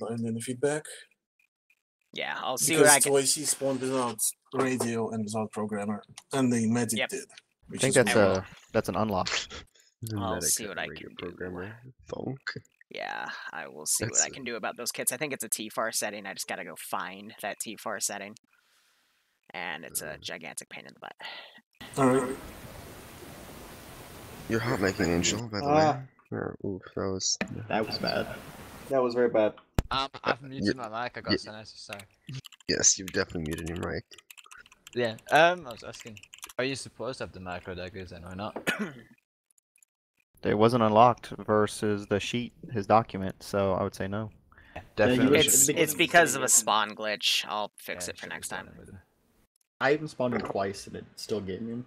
outlined in the feedback. Yeah, I'll see what I can. Because OIC spawned without radio and without programmer, and the medic did. I think that's an unlock. I'll see what I can do. Yeah, I will see what I can do about those kits. I think it's a TFAR setting. I just gotta go find that TFAR setting, and it's a gigantic pain in the butt. Alright. You're hot like an angel, by the way. Oh, oof, that was bad. That was very bad. I've muted my mic. I got so nice to say. Yes, you've definitely muted your mic. Yeah. I was asking, are you supposed to have the micro daggers and why not? It wasn't unlocked versus the sheet, his document, so I would say no. Definitely. It's because of a spawn glitch. I'll fix it for next time. I even spawned him twice and it still gave him.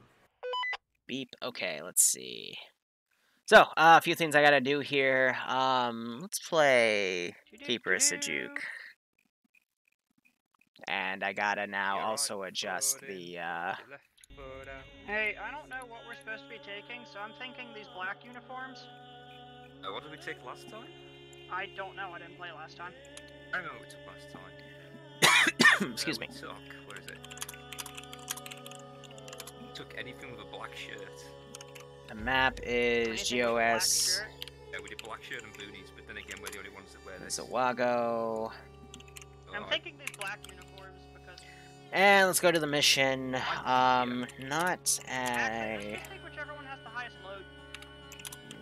Beep. Okay, let's see. So, a few things I gotta do here. Let's play Keeper of Sajuk. And I gotta now also adjust the, Hey, I don't know what we're supposed to be taking, so I'm thinking these black uniforms. What did we take last time? I don't know, I didn't play last time. I remember what we took last time. Excuse me. Where is it? We took anything with a black shirt. The map is GOS. Yeah, we did black shirt and booties, but then again, we're the only ones that wear this. There's a Wago. I'm taking these black uniforms because... And let's go to the mission. Not a... Take whichever one has the highest load.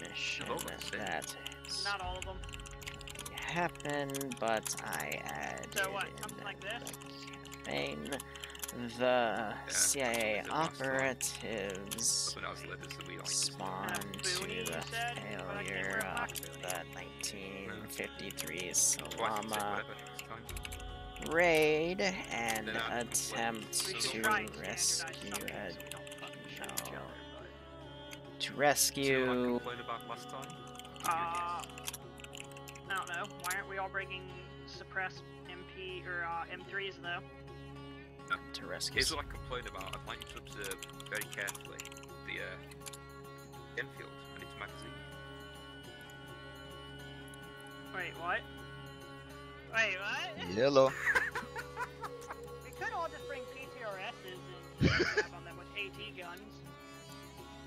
Mission. That is... Not all of them. Happen, but I add... So what? Something like this? Main. The CIA operatives spawn to the failure of the 1953 Salama raid and attempt to rescue I don't know. Why aren't we all bringing suppressed MP or M3s though? To rescue. Here's what I complained about. I'd like you to observe very carefully the Enfield and its magazine. Wait, what? Wait, what? Yellow. We could all just bring PTRSs and have on them with AT guns.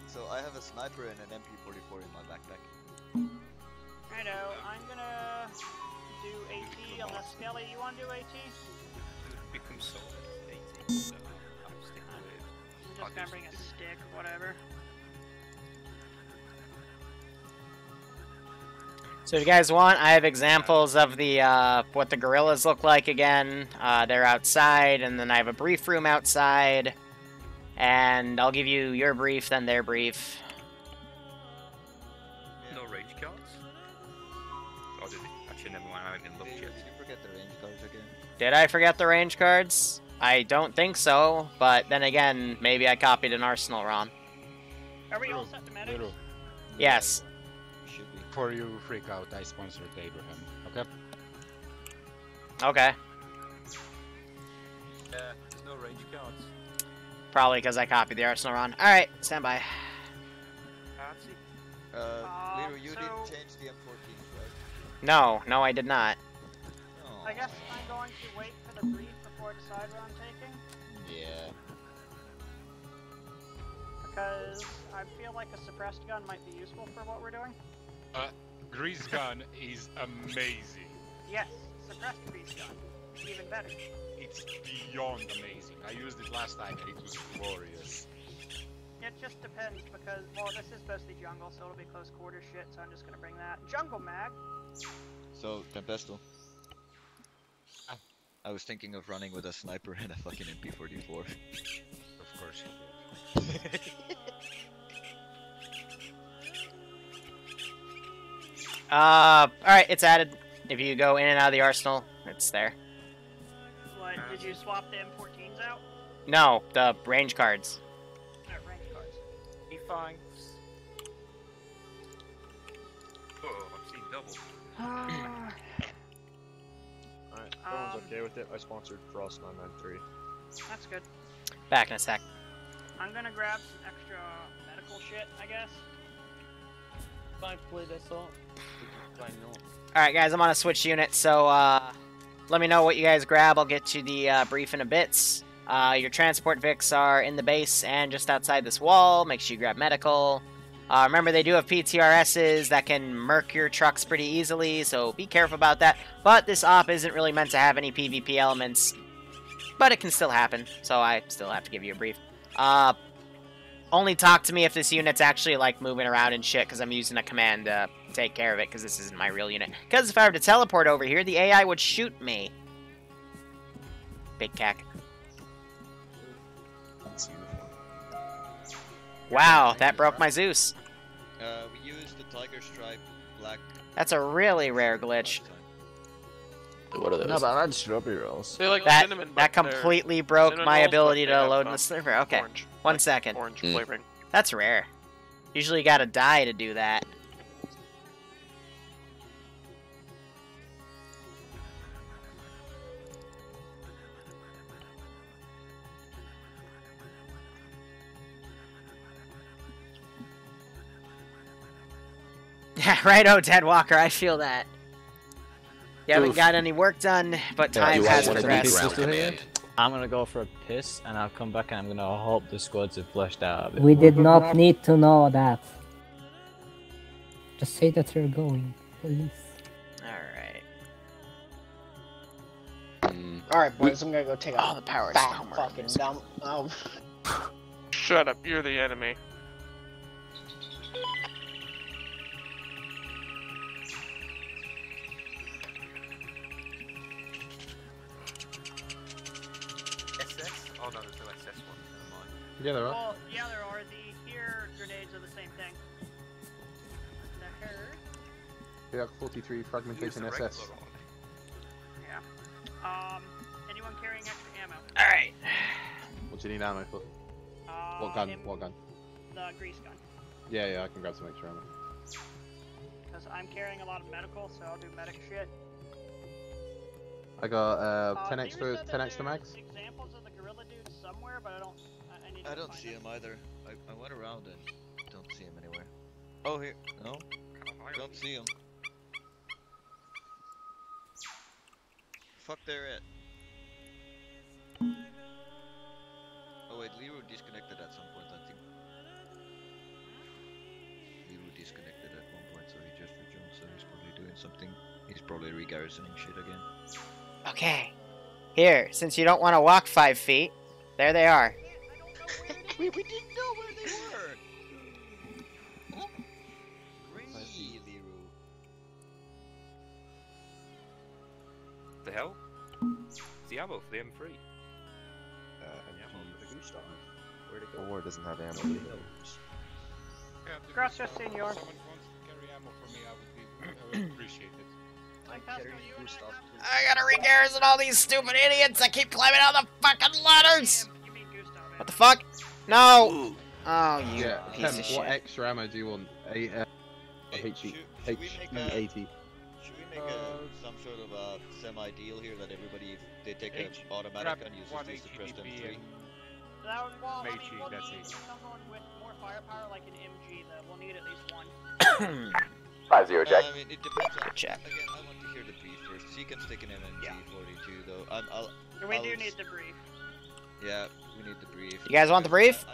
So I have a sniper and an MP44 in my backpack. I know. I'm gonna do AT unless Skelly, you wanna do AT? Become solid. So I'm just gonna bring a stick, whatever. So if you guys want, I have examples of the what the gorillas look like again. They're outside, and then I have a brief room outside. And I'll give you your brief, then their brief. No range cards? Oh, did I? Actually, never mind, I haven't even looked yet. Did you forget the range cards again? Did I forget the range cards? I don't think so, but then again, maybe I copied an arsenal wrong. Are we all set to medic? Yes. Before you freak out, I sponsored Abraham, okay? Okay. There's no range cards. Probably because I copied the arsenal wrong. Alright, stand by. Liru, you didn't change the M14, right? No, I did not. I guess I'm going to wait for the brief. Decide what I'm taking? Yeah. Because I feel like a suppressed gun might be useful for what we're doing. Grease Gun is amazing. Yes, suppressed Grease Gun. Even better. It's beyond amazing. I used it last time and it was glorious. It just depends because, well, this is mostly jungle, so it'll be close quarter shit, so I'm just gonna bring that. Jungle mag! So, Tempestal. I was thinking of running with a sniper and a fucking MP44. Of course you did. Alright, it's added. If you go in and out of the arsenal, it's there. What, did you swap the M14s out? No, the range cards. Not range cards. Be fine. Oh, I've seen double. Everyone's okay with it. I sponsored Frost993. That's good. Back in a sec. I'm gonna grab some extra medical shit, I guess. Fine, please, I saw. Fine, no. Alright guys, I'm on a switch unit, so let me know what you guys grab. I'll get to the brief in a bit. Your transport Vics are in the base and just outside this wall. Make sure you grab medical. Remember, they do have PTRSs that can murk your trucks pretty easily, so be careful about that. But this op isn't really meant to have any PvP elements, but it can still happen, so I still have to give you a brief. Only talk to me if this unit's actually, like, moving around and shit, because I'm using a command to take care of it, because this isn't my real unit. Because if I were to teleport over here, the AI would shoot me. Big cack. Wow, that broke my Zeus. We used the tiger stripe black. That's a really rare glitch. What are those? No, but I just dropped your rolls. Like that completely broke my ability to load in the server. Okay, orange. One second. Orange flavoring. That's rare. Usually you gotta die to do that. Yeah, right, oh, Ted Walker, I feel that. You haven't got any work done, but time has progressed. I'm gonna go for a piss, and I'll come back, and I'm gonna hope the squads have flushed out a bit. We did not need to know that. Just say that you're going, please. Alright. Alright, boys, I'm gonna go take all the power. Fucking dumb. Oh. Shut up, you're the enemy. Yeah, there are. Well, yeah, there are. The here grenades are the same thing. The here. Yeah, 43 fragmentation SS. Yeah. Anyone carrying extra ammo? All right. What do you need ammo for? What gun? What gun? The grease gun. Yeah, yeah, I can grab some extra ammo. Because I'm carrying a lot of medical, so I'll do medic shit. I got 10 extra mags. Examples of the gorilla dude somewhere, but I don't. I don't see him either. I went around and don't see him anywhere. Oh, here. No? Don't see him. Fuck, they're it. Oh, wait. Liru disconnected at some point, I think. Liru disconnected at one point, so he just rejoined, so he's probably doing something. He's probably re-garrisoning shit again. Okay. Here, since you don't want to walk 5 feet, there they are. We didn't know where they were! Crazy, Liru. The hell? It's the ammo for the M3. Ammo for the Gustav. Where'd it go? The war doesn't have ammo either. Gracias, senor. If someone wants to carry ammo for me, I would appreciate it. I gotta re-garrison all these stupid idiots that keep climbing out the fucking ladders! What the fuck? No! Oh, you piece of shit. What extra ammo do you want? HE80. Should we make some sort of a semi-deal here that everybody, they take an automatic gun, uses this to suppress M3? That would involve, I mean, we'll need someone with more firepower, like an MG, though. We'll need at least one. 5-0, Jack. I mean, it depends on, again, I want to hear the brief first. She can stick an MG42, though. We do need the brief. Yeah, we need the brief. You guys want the brief?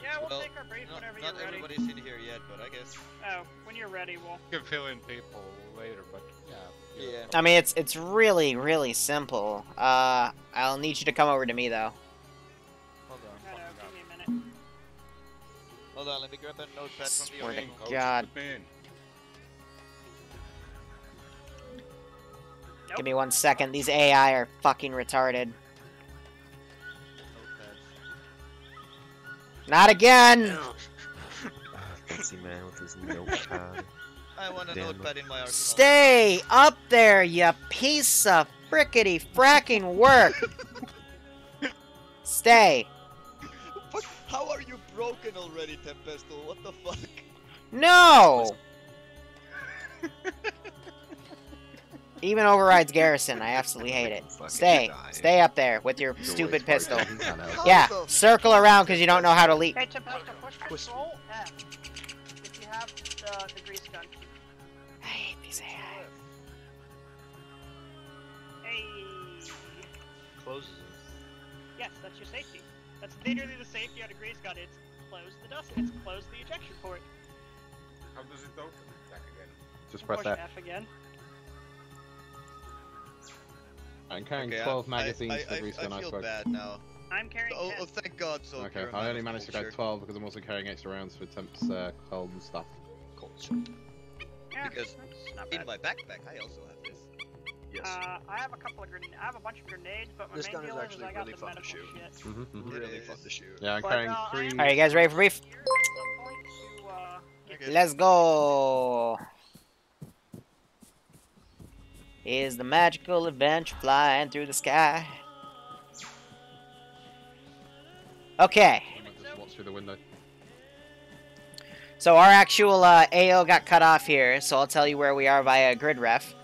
Yeah, we'll take our brief whenever you're ready. Not everybody's in here yet, but I guess. Oh, when you're ready, we'll. You can fill in people later, but yeah. Yeah. I mean, it's really, really simple. I'll need you to come over to me, though. Hold on. Hello, give me a minute. Hold on, let me grab that notepad from the audience. Swear to God. Nope. Give me 1 second. These AI are fucking retarded. Not again! Fancy man with his notepad. I want a notepad in my arsenal. Stay up there, you piece of frickety fracking work! Stay! Fuck, how are you broken already, Tempestal? What the fuck? No! Even overrides garrison. I absolutely hate it. Stay up there with your stupid pistol. Yeah, circle around because you don't know how to leap. Hey, push control F if you have the grease gun. I hate these AI. close? Yes, that's your safety. That's literally the safety on a grease gun. It's close the dust. It's close the ejection port. How does it open? Back again. Just press that. F again. I'm carrying 12 magazines for the grease gun. I feel bad now. I'm carrying. Oh, thank God! So okay, I only managed to carry 12 because I'm also carrying extra rounds for temps, cold and stuff. Culture. Yeah, because in my backpack, I also have this. Yes. I have a couple of grenades. I have a bunch of grenades, but my this gun is actually really fun to shoot. Really fun to shoot. Yeah, I'm carrying 3. Are you guys ready for reef? Let's go. Is the magical adventure flying through the sky? Okay. Just watch through the window. So our actual AO got cut off here, so I'll tell you where we are via grid ref.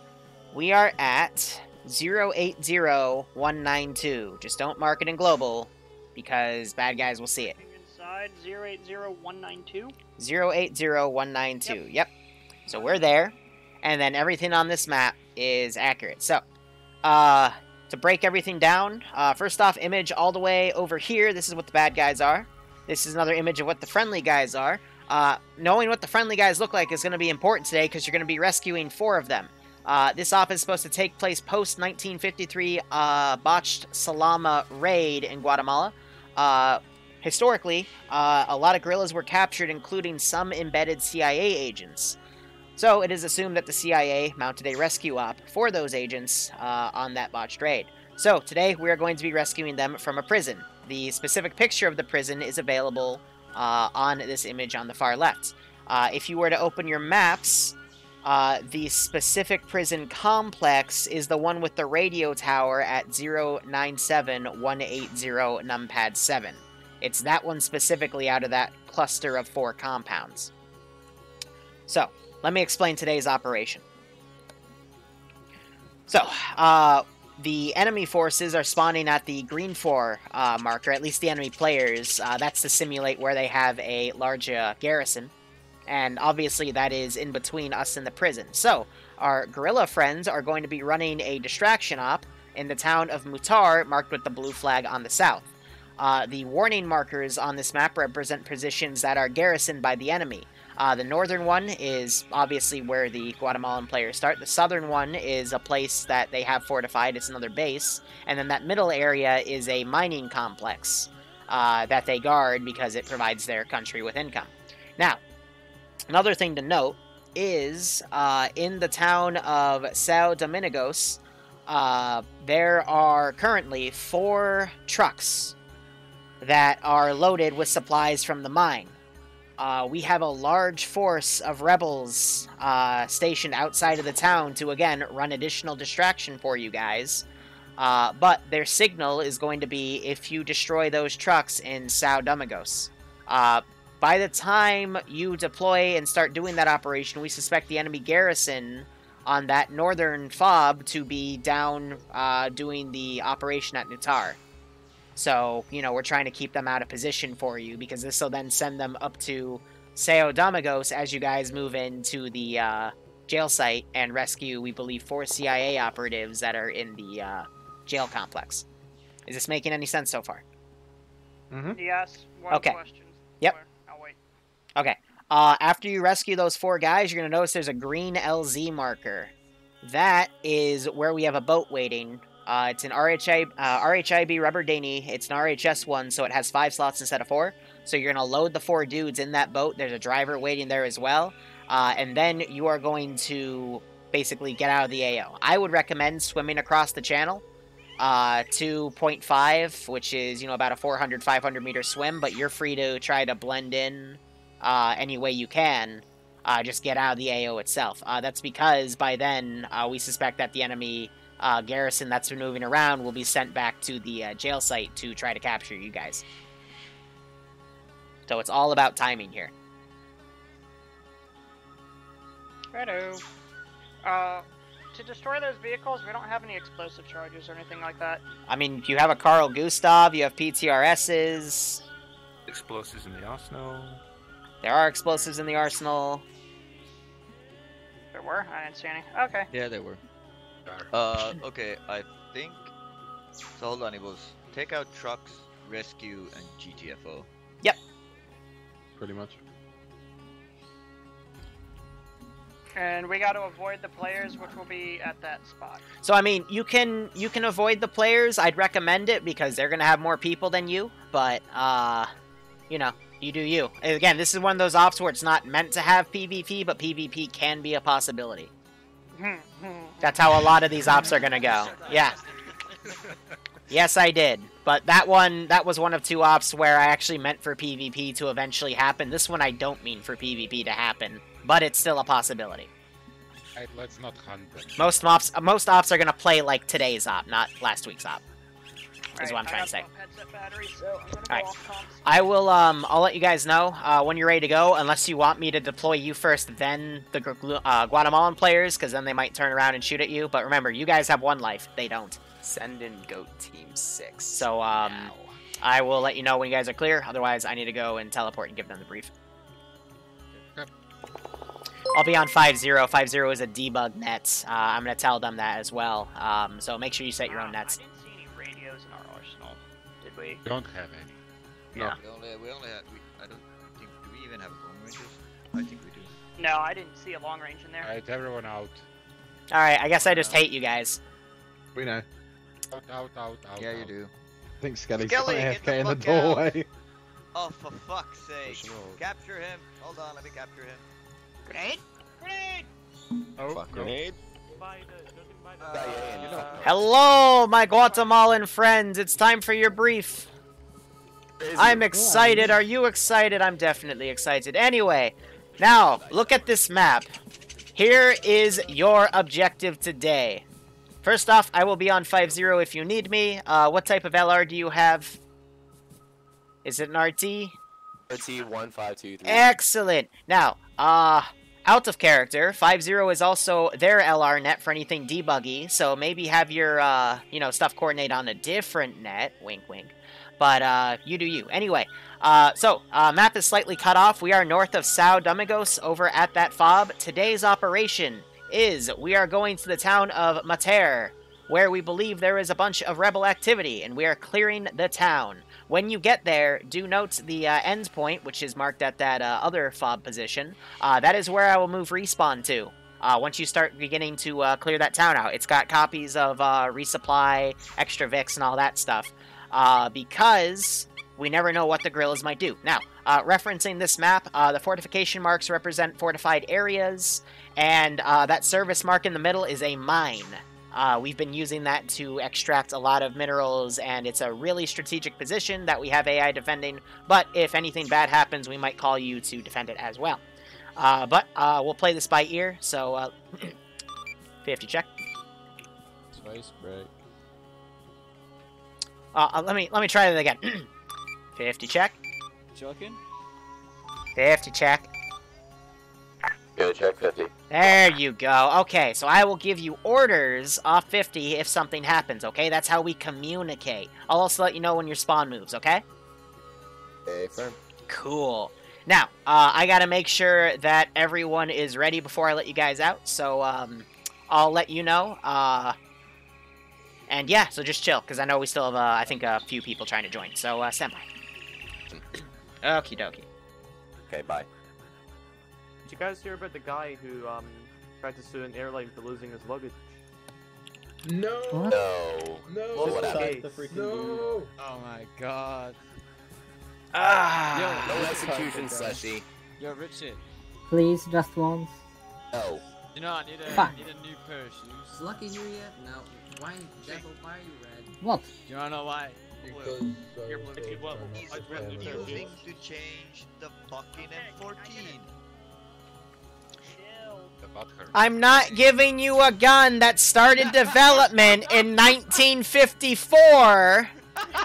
We are at 080192. Just don't mark it in global, because bad guys will see it. Inside 080192? 080192, yep. So we're there, and then everything on this map is accurate. So, to break everything down, first off, image all the way over here. This is what the bad guys are. This is another image of what the friendly guys are. Knowing what the friendly guys look like is going to be important today because you're going to be rescuing 4 of them. This op is supposed to take place post-1953 botched Salama raid in Guatemala. Historically, a lot of guerrillas were captured, including some embedded CIA agents. So it is assumed that the CIA mounted a rescue op for those agents on that botched raid. So today we are going to be rescuing them from a prison. The specific picture of the prison is available on this image on the far left. If you were to open your maps, the specific prison complex is the one with the radio tower at 097180 numpad 7. It's that one specifically out of that cluster of 4 compounds. So, let me explain today's operation. So, the enemy forces are spawning at the green 4 marker, at least the enemy players. That's to simulate where they have a large garrison. And obviously that is in between us and the prison. So, our guerrilla friends are going to be running a distraction op in the town of Mutar, marked with the blue flag on the south. The warning markers on this map represent positions that are garrisoned by the enemy. The northern one is obviously where the Guatemalan players start. The southern one is a place that they have fortified. It's another base. And then that middle area is a mining complex that they guard because it provides their country with income. Now, another thing to note is in the town of São Domingos, there are currently 4 trucks that are loaded with supplies from the mine. We have a large force of rebels stationed outside of the town to, again, run additional distraction for you guys. But their signal is going to be if you destroy those trucks in São Domingos. By the time you deploy and start doing that operation, we suspect the enemy garrison on that northern fob to be down doing the operation at Mutar. So, you know, we're trying to keep them out of position for you, because this will then send them up to São Domingos as you guys move into the jail site and rescue, we believe, 4 CIA operatives that are in the jail complex. Is this making any sense so far? Mm-hmm. Yes. One question. Yep. I'll wait. Okay. After you rescue those 4 guys, you're going to notice there's a green LZ marker. That is where we have a boat waiting. It's an RHIB rubber dinghy. It's an RHS one, so it has 5 slots instead of 4. So you're going to load the 4 dudes in that boat. There's a driver waiting there as well. And then you are going to basically get out of the AO. I would recommend swimming across the channel to 0.5, which is, you know, about a 400, 500-meter swim. But you're free to try to blend in any way you can. Just get out of the AO itself. That's because by then we suspect that the enemy... garrison that's been moving around will be sent back to the jail site to try to capture you guys. So it's all about timing here. Righto. To destroy those vehicles, we don't have any explosive charges or anything like that. I mean, you have a Carl Gustav, you have PTRSs. Explosives in the arsenal. There are explosives in the arsenal. There were? I didn't see any. Okay. Yeah, there were. Okay, I think So hold on, Ebles. Take out trucks, rescue, and GTFO. Yep. Pretty much. And we got to avoid the players, which will be at that spot. So I mean, you can avoid the players. I'd recommend it because they're gonna have more people than you. But you know, you do you. And again, this is one of those ops where it's not meant to have PvP, but PvP can be a possibility. That's how a lot of these ops are gonna go. Yeah. Yes, I did. But that was one of two ops where I actually meant for PvP to eventually happen. This one I don't mean for PvP to happen. But it's still a possibility. Let's not hunt them. Most ops are gonna play like today's op, not last week's op. Is what I'm trying to say. Alright. I will I'll let you guys know when you're ready to go, unless you want me to deploy you first, then the Guatemalan players, because then they might turn around and shoot at you. But remember, you guys have one life, they don't. Send in Goat Team 6. So now. I will let you know when you guys are clear, otherwise I need to go and teleport and give them the brief. I'll be on 5-0. 5-0 is a debug net. I'm going to tell them that as well. So make sure you set your own nets. I didn't see any radios in our arsenal, did we? Don't have any. No. Yeah. We only had, I don't think, do we even have long ranges? I think we do. No, I didn't see a long range in there. Alright, everyone out. Alright, I guess I just hate you guys. We know. Out. Yeah, you do. I think Skelly's AFK in the doorway. Out. Oh, for fuck's sake. Sure. Capture him. Hold on, let me capture him. Grenade? Grenade! Oh, fuck, grenade. Hello, my Guatemalan friends. It's time for your brief. I'm excited. Are you excited? I'm definitely excited. Anyway, now, look at this map. Here is your objective today. First off, I will be on 5-0 if you need me. What type of LR do you have? Is it an RT? RT-1523. Excellent. Now, out of character, 5-0 is also their LR net for anything debuggy, so maybe have your, you know, stuff coordinate on a different net. Wink, wink. But, you do you. Anyway, map is slightly cut off. We are north of São Domingos over at that FOB. Today's operation is we are going to the town of Mutar, where we believe there is a bunch of rebel activity, and we are clearing the town. When you get there, do note the end point, which is marked at that other FOB position. That is where I will move respawn to, once you start beginning to clear that town out. It's got copies of resupply, extra Vicks, and all that stuff, because we never know what the guerrillas might do. Now, referencing this map, the fortification marks represent fortified areas, and that service mark in the middle is a mine. We've been using that to extract a lot of minerals, and it's a really strategic position that we have AI defending, but if anything bad happens, we might call you to defend it as well. We'll play this by ear, so 50 check. Twice break. Let me try that again. 50 check. Chucking. 50 check. Go check 50. There you go. Okay, so I will give you orders off 50 if something happens, okay? That's how we communicate. I'll also let you know when your spawn moves, okay? Hey, firm. Cool. Now, I gotta make sure that everyone is ready before I let you guys out, so I'll let you know. And yeah, so just chill, because I know we still have, I think, a few people trying to join, so stand by. Okie dokie. Okay, bye. Did you guys hear about the guy who tried to sue an airline for losing his luggage? No! What? No! No! What happened? No! Dude. Oh my god. Ah! Yo, no execution, Slushy. Yo, Richard. Please, just once. No. You know, I need a new pair of shoes. Lucky you yet? No. Why in the devil are you red? What? You wanna know why? Because he's refusing to change the fucking M14. I'm not giving you a gun that started development in 1954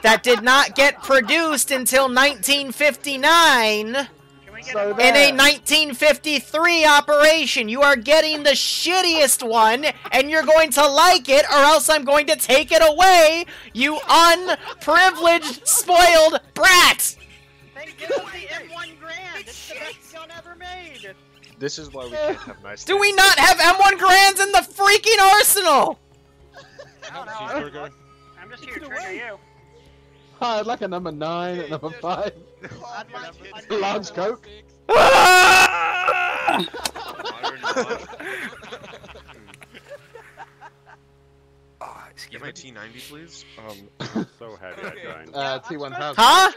that did not get produced until 1959 in a 1953 operation. You are getting the shittiest one, and you're going to like it, or else I'm going to take it away, you unprivileged, spoiled brat! Then give us the M1 Garand. It's the best gun ever made. This is why we can't have nice Do things. We not have M1 Garands in the freaking arsenal? I'm just here to trigger you. I'd like a number 9 and number 5. Large coke. Excuse me, T90, please. So heavy, I'm dying. T1000. Huh?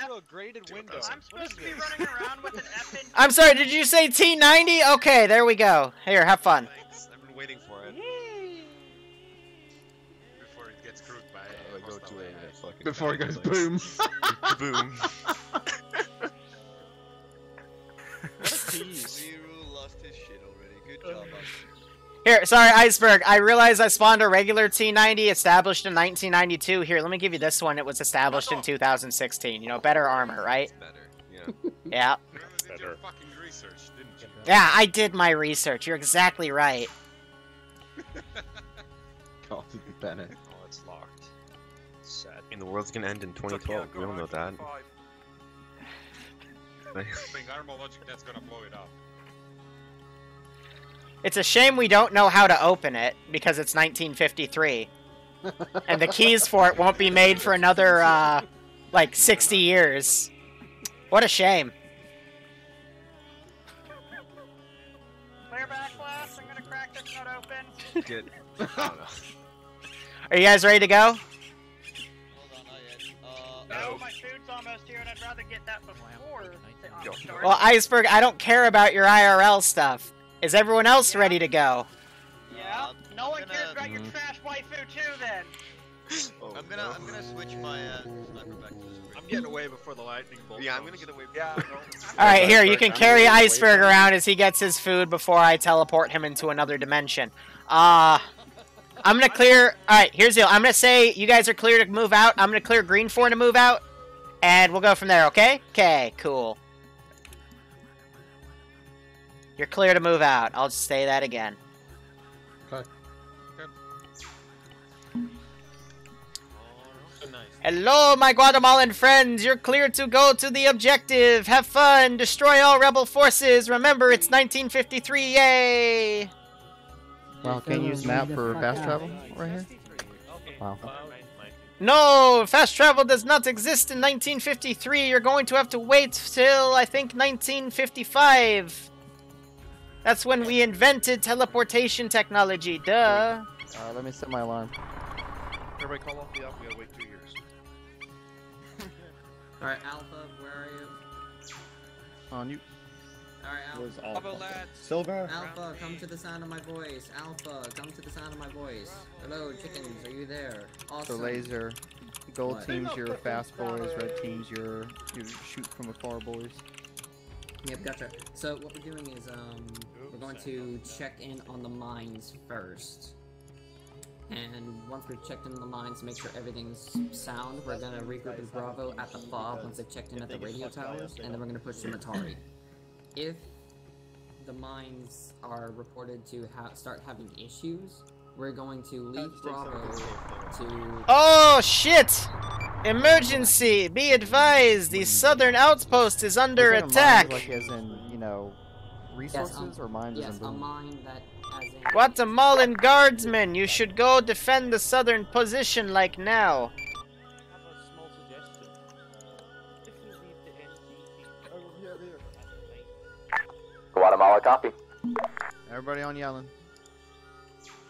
I'm supposed to be running around with an F in. I'm sorry, did you say T90? Okay, there we go. Here, have fun. Thanks. I've been waiting for it. Before it gets screwed by it. Before it goes boom. Boom. Liru lost his shit already. Good job, Here, sorry, Iceberg. I realize I spawned a regular T90 established in 1992. Here, let me give you this one. It was established in 2016. You know, better armor, right? Better, yeah. Yeah. Did your fucking research, didn't you? Yeah, I did my research. You're exactly right. God, Bennett. Oh, it's locked. It's sad. And the world's gonna end in 2012. Okay, we all know that. I think armor logic that's gonna blow it up. It's a shame we don't know how to open it, because it's 1953. And the keys for it won't be made for another, like, 60 years. What a shame. Clear back, class. I'm gonna crack this nut open. Good. Are you guys ready to go? Hold on, not yet. No, my food's almost here, and I'd rather get that before the start. Well, Iceberg, I don't care about your IRL stuff. Is everyone else ready to go? Yeah. No one cares about your trash waifu too, then. Oh, I'm gonna switch my sniper back to this. I'm getting away before the lightning bolt. Yeah, I'm gonna get away. Yeah. All right, here you can carry Iceberg around as he gets his food before I teleport him into another dimension. I'm gonna clear. All right, here's the deal. I'm gonna say you guys are clear to move out. I'm gonna clear Green 4 to move out, and we'll go from there. Okay? Okay. Cool. You're clear to move out. I'll just say that again. Okay. Hello, my Guatemalan friends. You're clear to go to the objective. Have fun. Destroy all rebel forces. Remember, it's 1953. Yay! Wow, can you use map for fast travel right here? Wow. No, fast travel does not exist in 1953. You're going to have to wait till, I think, 1955. That's when we invented teleportation technology, duh. Let me set my alarm. Everybody call off the alpha, we gotta wait 2 years. Alright, Alpha, where are you? On you. Alright, Alpha. Alpha, lads. Silver. Alpha, come to the sound of my voice. Alpha, come to the sound of my voice. Hello, chickens, are you there? Awesome. The laser. Gold what? Team's your fast boys, red team's your shoot from afar boys. Yep, gotcha. So what we're doing is, we're going to check in on the mines first. And once we've checked in on the mines, make sure everything's sound, we're gonna regroup in Bravo at the FOB once they've checked in at the radio towers, and then we're gonna push to Matari. If the mines are reported to start having issues, we're going to leave Bravo to... Oh, shit! Emergency! Be advised, the southern outpost is under attack. Like as in, you know, resources or mines? Yes, a mine that as in... Guatemalan guardsmen, you should go defend the southern position like now. Guatemala, copy. Everybody on yelling.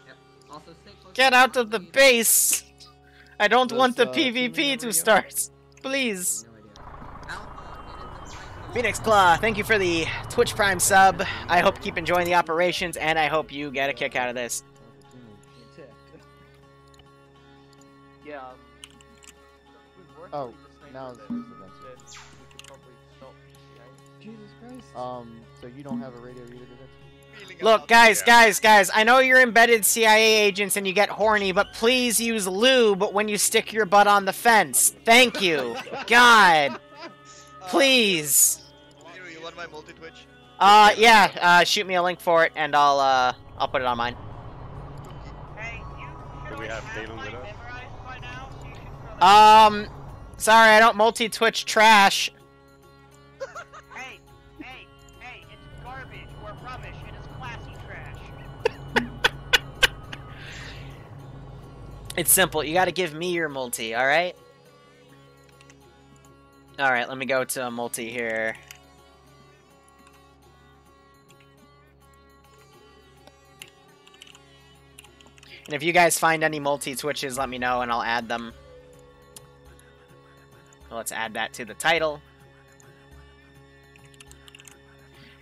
Yep. Also, get out of the base! I don't want the PvP to start. Please. Phoenix Claw, thank you for the Twitch Prime sub. I hope you keep enjoying the operations, and I hope you get a kick out of this. Yeah. Oh, now that is Jesus Christ. So you don't have a radio either, do you? Look, guys, I know you're embedded CIA agents and you get horny, but please use lube when you stick your butt on the fence. Thank you. God. Please. You want my multi-twitch? Yeah, shoot me a link for it and I'll put it on mine. Hey, you we have Phelan with us? By now, so you should sorry, I don't multi-twitch trash. It's simple. You gotta give me your multi, alright? Alright, let me go to a multi here. And if you guys find any multi-twitches, let me know and I'll add them. Well, let's add that to the title.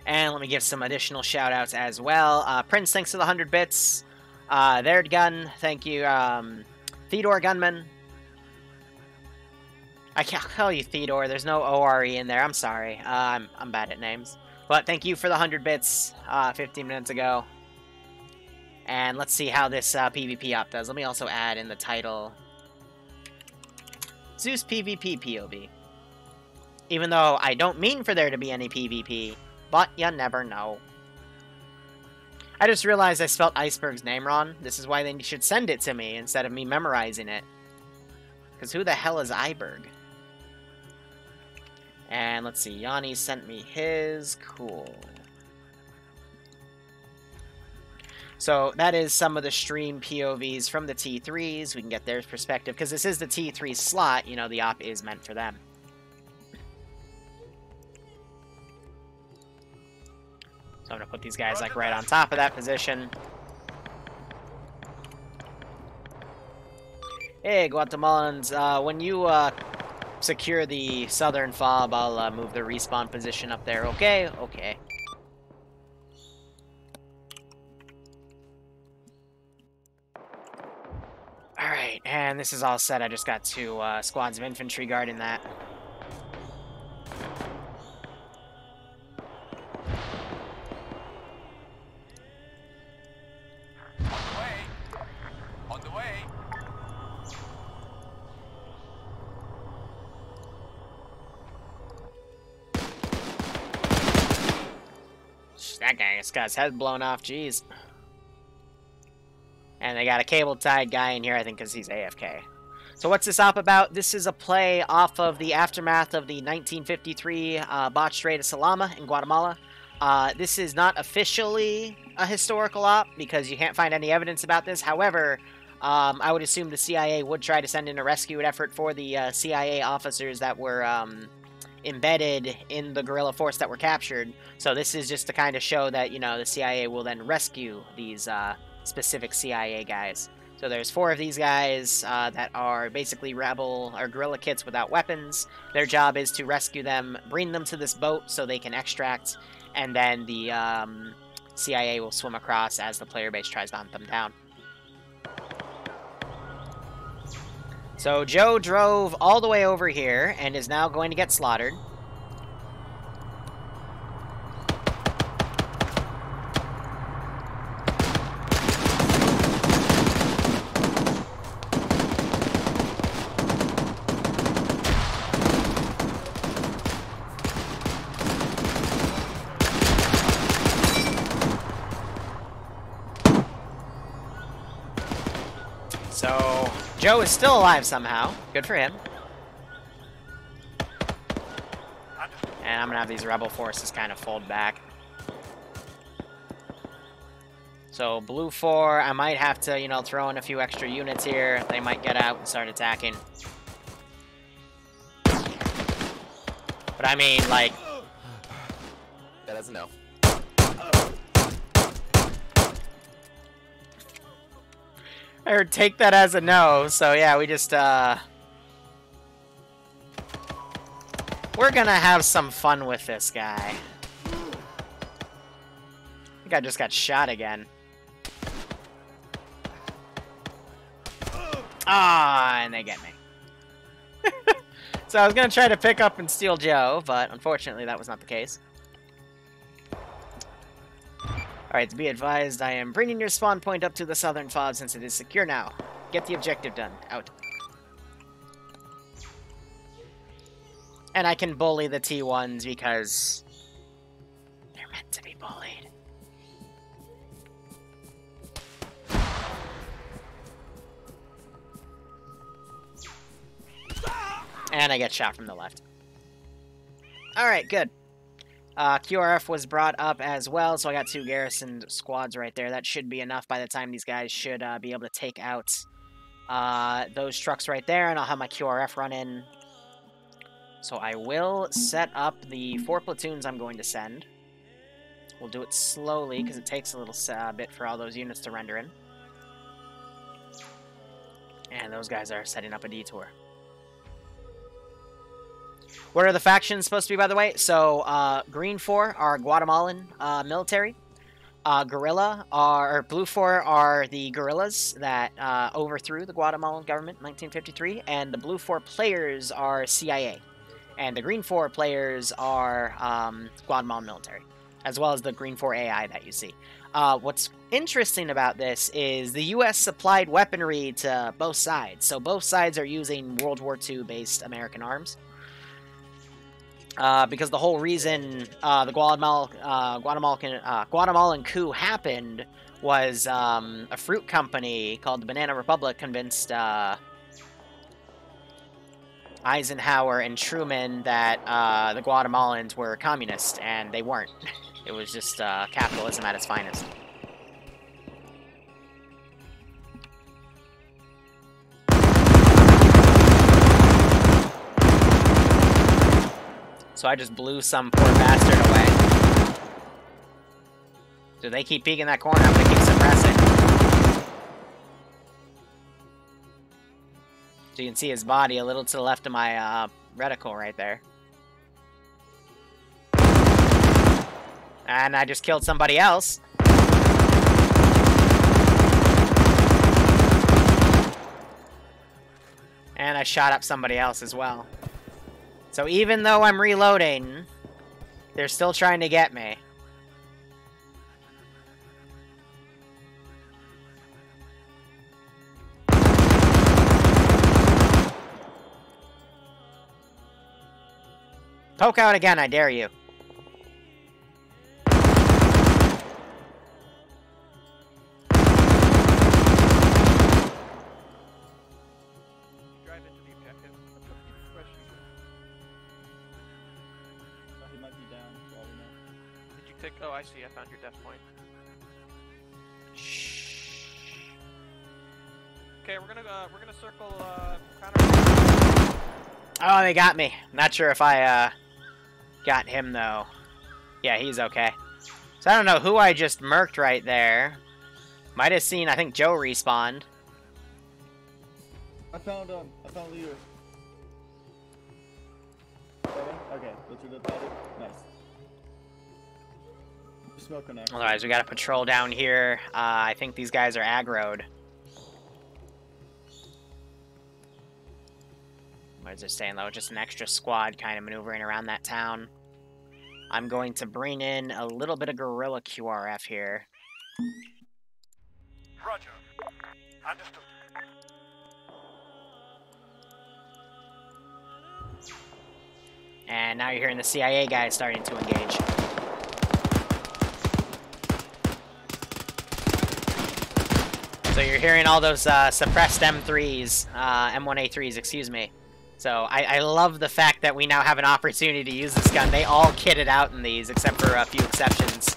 And let me give some additional shout-outs as well. Prince, thanks to the 100 bits. Thered Gun, thank you. Theodore Gunman. I can't call you Theodore. There's no ORE in there. I'm sorry. I'm bad at names. But thank you for the 100 bits 15 minutes ago. And let's see how this PvP op does. Let me also add in the title Zeus PvP POV. Even though I don't mean for there to be any PvP, but you never know. I just realized I spelled Iceberg's name wrong. This is why they should send it to me instead of me memorizing it. Because who the hell is Iceberg? And let's see. Yanni sent me his. Cool. So that is some of the stream POVs from the T3s. We can get their perspective. Because this is the T3 slot. You know, the op is meant for them. I'm gonna put these guys like right on top of that position. Hey, Guatemalans, when you secure the southern fob, I'll move the respawn position up there. Okay, okay. All right, and this is all set. I just got two squads of infantry guarding that. This guy's head blown off, jeez. And they got a cable-tied guy in here, I think, because he's AFK. So what's this op about? This is a play off of the aftermath of the 1953 botched raid of Salama in Guatemala. This is not officially a historical op because you can't find any evidence about this. However, I would assume the CIA would try to send in a rescue effort for the CIA officers that were embedded in the guerrilla force that were captured. So this is just to kind of show that, you know, the CIA will then rescue these specific CIA guys. So there's four of these guys that are basically rebel or guerrilla kits without weapons. Their job is to rescue them, bring them to this boat so they can extract, and then the CIA will swim across as the player base tries to hunt them down. So Joe drove all the way over here and is now going to get slaughtered. So Joe is still alive somehow. Good for him. And I'm gonna have these rebel forces kind of fold back. So blue 4, I might have to, you know, throw in a few extra units here. They might get out and start attacking. But I mean, like, that doesn't know. I heard take that as a no, so yeah, we just, we're gonna have some fun with this guy. I think I just got shot again. Ah, and they get me. So I was gonna try to pick up and steal Joe, but unfortunately that was not the case. Alright, be advised, I am bringing your spawn point up to the southern fob since it is secure now. Get the objective done. Out. And I can bully the T1s because they're meant to be bullied. And I get shot from the left. Alright, good. QRF was brought up as well, so I got two garrison squads right there. That should be enough by the time these guys should be able to take out those trucks right there, and I'll have my QRF run in. So I will set up the 4 platoons I'm going to send. We'll do it slowly, because it takes a little bit for all those units to render in. And those guys are setting up a detour. What are the factions supposed to be, by the way? So, Green 4 are Guatemalan military. Blue 4 are the guerrillas that overthrew the Guatemalan government in 1953. And the Blue 4 players are CIA. And the Green 4 players are Guatemalan military, as well as the Green 4 AI that you see. What's interesting about this is the U.S. supplied weaponry to both sides. So both sides are using World War II-based American arms. Because the whole reason the Guatemalan coup happened was a fruit company called the Banana Republic convinced Eisenhower and Truman that the Guatemalans were communists, and they weren't. It was just capitalism at its finest. So I just blew some poor bastard away. Do they keep peeking that corner? I'm gonna keep suppressing. So you can see his body a little to the left of my reticle right there. And I just killed somebody else. And I shot up somebody else as well. So even though I'm reloading, they're still trying to get me. Poke out again, I dare you. Oh, I see. I found your death point. Shh. Okay, we're gonna circle. Counter. Oh, they got me. Not sure if I got him though. Yeah, he's okay. So I don't know who I just murked right there. Might have seen. I think Joe respawned. I found Liru. Okay, let's do the body. Nice. Otherwise, we gotta patrol down here. I think these guys are aggroed. What is it saying though? Just an extra squad kind of maneuvering around that town. I'm going to bring in a little bit of guerrilla QRF here. Roger. Understood. And now you're hearing the CIA guys starting to engage. So you're hearing all those suppressed M3s, M1A3s, excuse me. So I love the fact that we now have an opportunity to use this gun. They all kitted out in these, except for a few exceptions.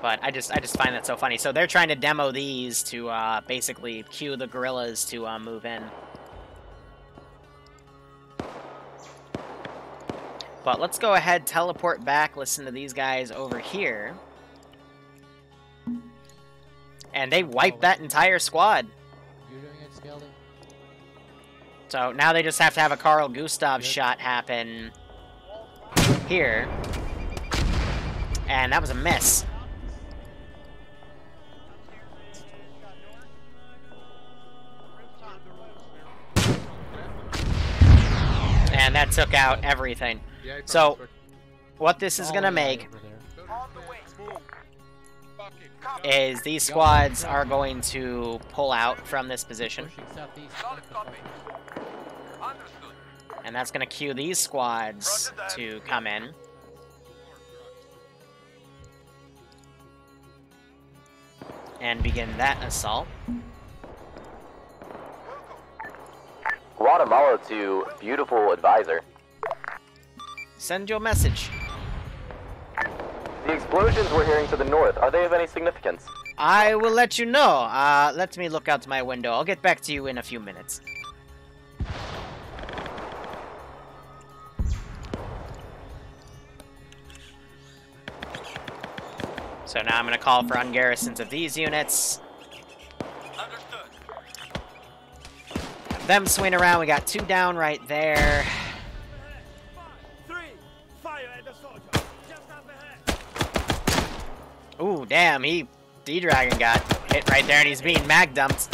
But I just find that so funny. So they're trying to demo these to basically cue the guerrillas to move in. But let's go ahead, teleport back, listen to these guys over here. And they wiped that entire squad. You're doing it, Skelly. So now they just have to have a Carl Gustav shot happen here. And that was a miss. And that took out everything. So what this is going to make is these squads are going to pull out from this position. And that's going to cue these squads to come in. And begin that assault. Guatemala to beautiful advisor. Send your message. The explosions we're hearing to the north, are they of any significance? I will let you know. Let me look out my window. I'll get back to you in a few minutes. So now I'm going to call for ungarrisons of these units. Understood. Have them swing around. We got two down right there. Ooh, damn, he, D-Dragon got hit right there and he's being mag dumped.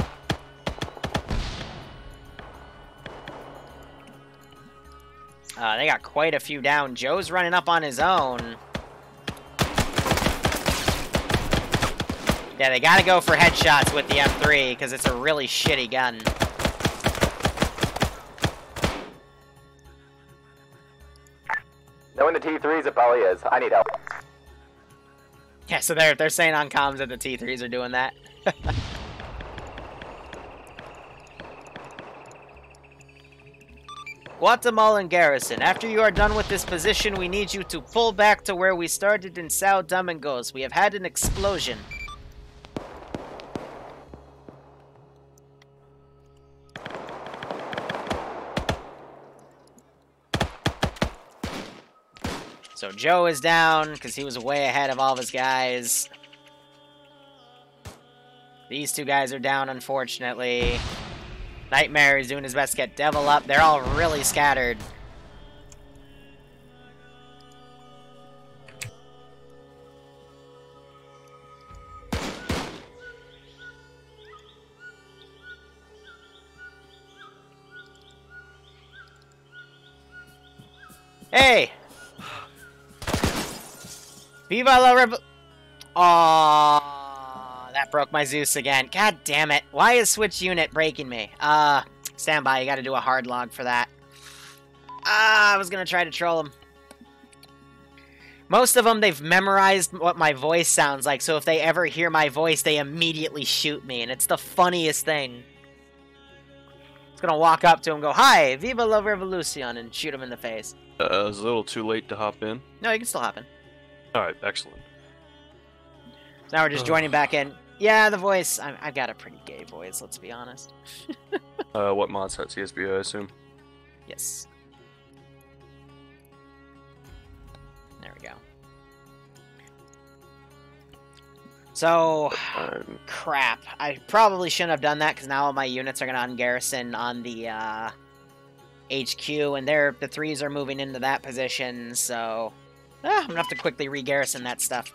They got quite a few down. Joe's running up on his own. Yeah, they gotta go for headshots with the M3 because it's a really shitty gun. Knowing the T3s, it probably is. I need help. Yeah, so they're saying on comms that the T3s are doing that. Guatemalan garrison, after you are done with this position, we need you to pull back to where we started in São Domingos. We have had an explosion. So Joe is down because he was way ahead of all of his guys. These two guys are down, unfortunately. Nightmare is doing his best to get Devil up. They're all really scattered. Hey! Viva la Revolution! Aww, that broke my Zeus again. God damn it. Why is Switch Unit breaking me? Stand by. You gotta do a hard log for that. I was gonna try to troll him. Most of them, they've memorized what my voice sounds like, so if they ever hear my voice, they immediately shoot me, and it's the funniest thing. It's gonna walk up to him and go, "Hi, Viva la Revolution," and shoot him in the face. It was a little too late to hop in. No, you can still hop in. Alright, excellent. Now we're just joining back in. Yeah, the voice. I've got a pretty gay voice, let's be honest. What mod set? TSB, I assume? Yes. There we go. So, crap. I probably shouldn't have done that, because now all my units are going to ungarrison on the HQ, and the threes are moving into that position, so... I'm gonna have to quickly re-garrison that stuff.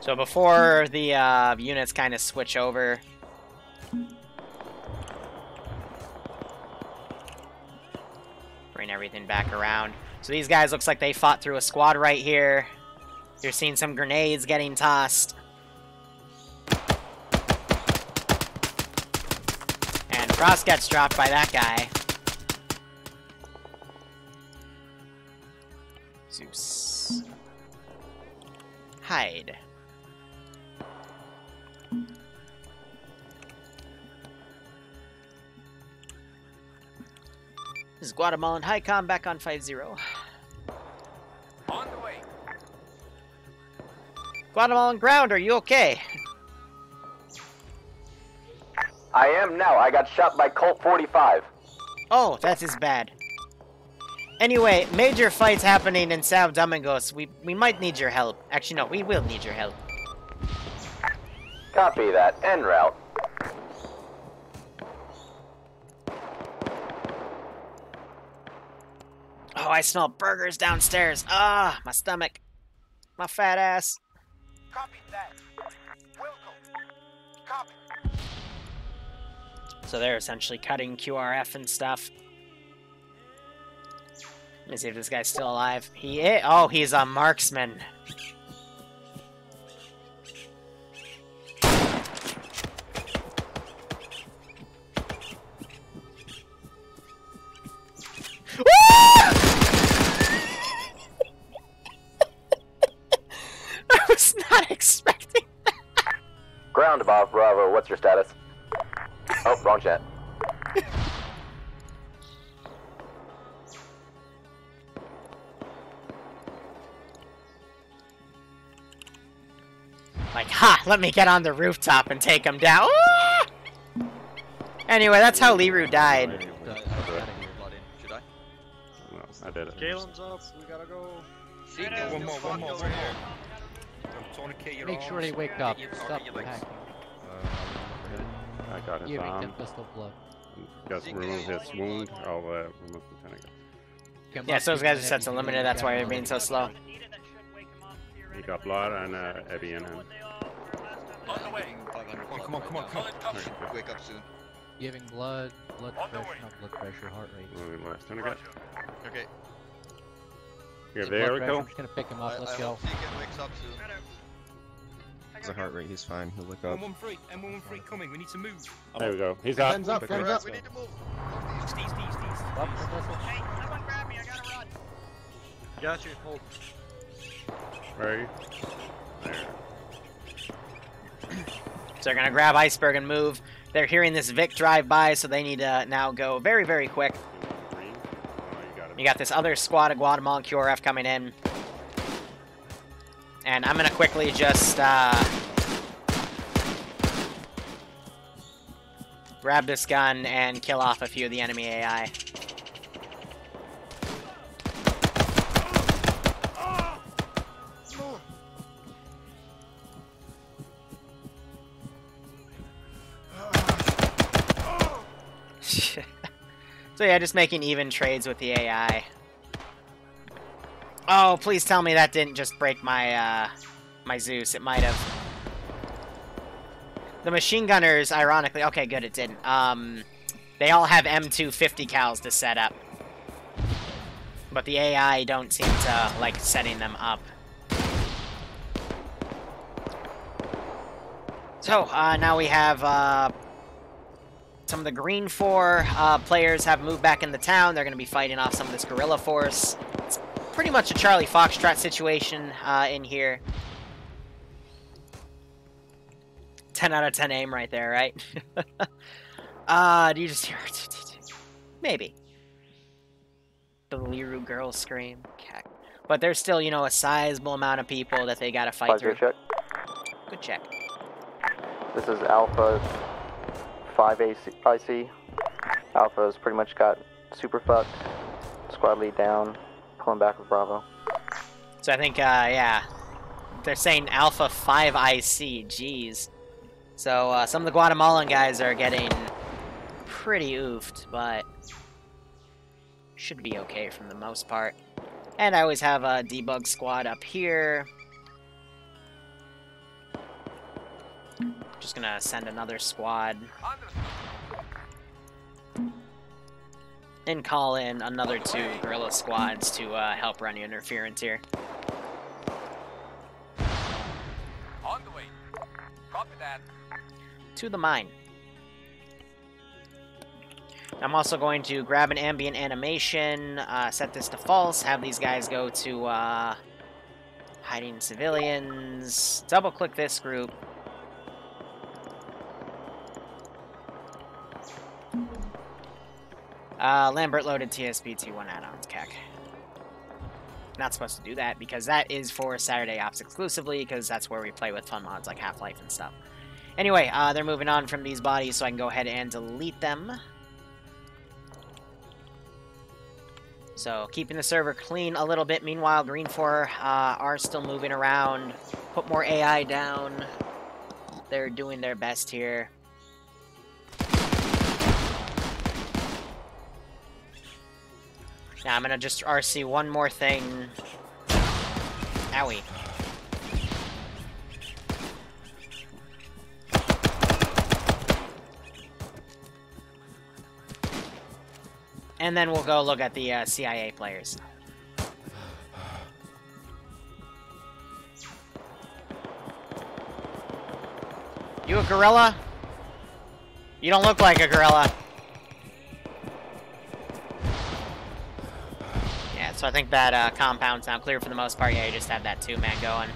So before the units kind of switch over, bring everything back around. So these guys looks like they fought through a squad right here. You're seeing some grenades getting tossed. And Frost gets dropped by that guy. Zeus. Hide. This is Guatemalan HICOM back on 5-0. On the way. Guatemalan ground, are you okay? I am now. I got shot by Colt 45. Oh, that is bad. Anyway, major fights happening in São Domingos. We might need your help. Actually, no, we will need your help. Copy that. En route. Oh, I smell burgers downstairs. Ah, my stomach. My fat ass. Copy that. Welcome. Copy. So they're essentially cutting QRF and stuff. Let me see if this guy's still alive. He is. Oh, he's a marksman. What's your status? Oh, wrong chat. Like, ha! Let me get on the rooftop and take him down. Ooh! Anyway, that's how Liru died. I did it. Galen's up. We gotta go. One more. Over here. Make sure they wake up. Stop the hacking. I got his arm. Just remove his wound. I'll remove Lieutenant Guy. Yeah, so those guys are set to limited. That's why they're being so slow. He got blood and Abby in him. On the way. Come on. Wake up soon. Giving blood pressure, heart rate. Okay. Here, there we go. I'm just gonna pick him up, let's go. There's a heart rate, he's fine, he'll look up. M1 free coming, we need to move. There we go, he's up. Hands up. We need to move. Hey, someone grab me, I gotta run. Got you, hold. Where are you? There. So they're gonna grab Iceberg and move. They're hearing this Vic drive by, so they need to now go very, very quick. You got this other squad of Guatemalan QRF coming in. And I'm going to quickly just grab this gun and kill off a few of the enemy AI. So yeah, just making even trades with the AI. Oh, please tell me that didn't just break my my Zeus. It might have. The machine gunners, ironically, okay, good, it didn't. They all have M250 cals to set up, but the AI don't seem to like setting them up. So now we have. Some of the green four players have moved back in the town. They're going to be fighting off some of this guerrilla force. It's pretty much a Charlie Foxtrot situation in here. 10 out of 10 aim right there, right? Do you just hear it? Maybe. The Liru girl scream. But there's still, you know, a sizable amount of people that they got to fight through. Check. Good check. This is Alpha. 5 IC. Alpha's pretty much got super fucked. Squad lead down. Pulling back with Bravo. So I think, yeah. They're saying Alpha 5 IC. Jeez. So some of the Guatemalan guys are getting pretty oofed, but should be okay from the most part. And I always have a debug squad up here. Just gonna send another squad and call in another two guerrilla squads to help run interference here. On the way. Copy that. To the mine. I'm also going to grab an ambient animation, set this to false, have these guys go to hiding civilians, double click this group. Lambert loaded TSB T1 add-ons, CAC. Not supposed to do that, because that is for Saturday Ops exclusively, because that's where we play with fun mods like Half-Life and stuff. Anyway, they're moving on from these bodies, so I can go ahead and delete them. So, keeping the server clean a little bit. Meanwhile, Green 4 are still moving around. Put more AI down. They're doing their best here. Now I'm gonna just RC one more thing. Owie. And then we'll go look at the CIA players. You a gorilla? You don't look like a gorilla. So I think that compound's now clear for the most part. Yeah, you just have that two-man going.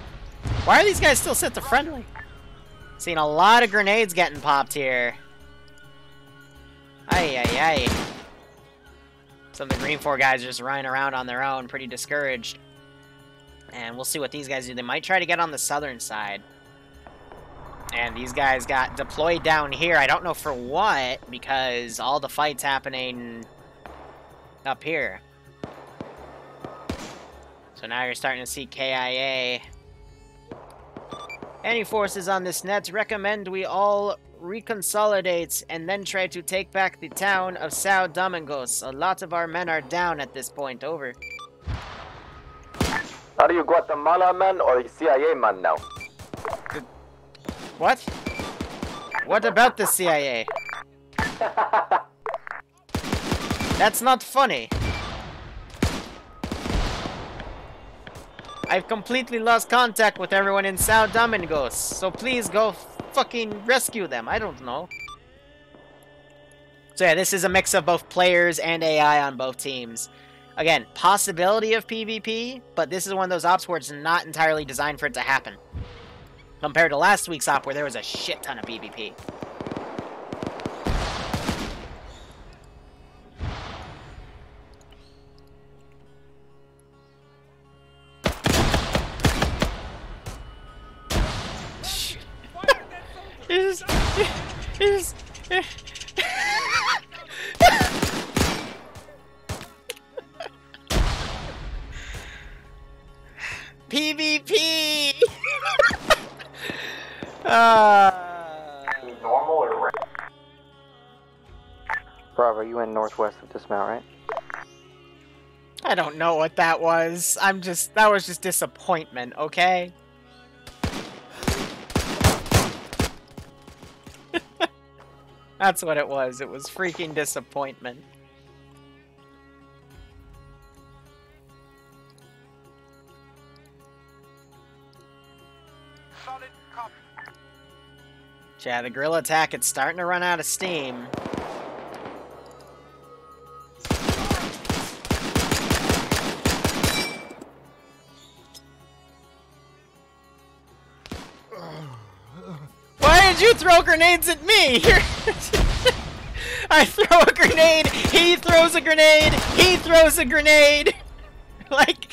Why are these guys still set to friendly? Seen a lot of grenades getting popped here. Ay, ay, ay. Some of the Green 4 guys are just running around on their own, pretty discouraged. And we'll see what these guys do. They might try to get on the southern side. And these guys got deployed down here. I don't know for what, because all the fights happening up here. So now you're starting to see KIA. Any forces on this net recommend we all reconsolidate and then try to take back the town of São Domingos. A lot of our men are down at this point. Over. Are you Guatemala man or CIA man now? What? What about the CIA? That's not funny. I've completely lost contact with everyone in São Domingos, so please go fucking rescue them. I don't know. So yeah, this is a mix of both players and AI on both teams. Again, possibility of PvP, but this is one of those ops where it's not entirely designed for it to happen. Compared to last week's op where there was a shit ton of PvP. PvP! Normal or red? Bravo, you in northwest of dismount, right? I don't know what that was. I'm just, that was just disappointment, okay? That's what it was. It was freaking disappointment. Yeah, the guerrilla attack, it's starting to run out of steam. Why did you throw grenades at me? I throw a grenade, he throws a grenade, he throws a grenade. Like...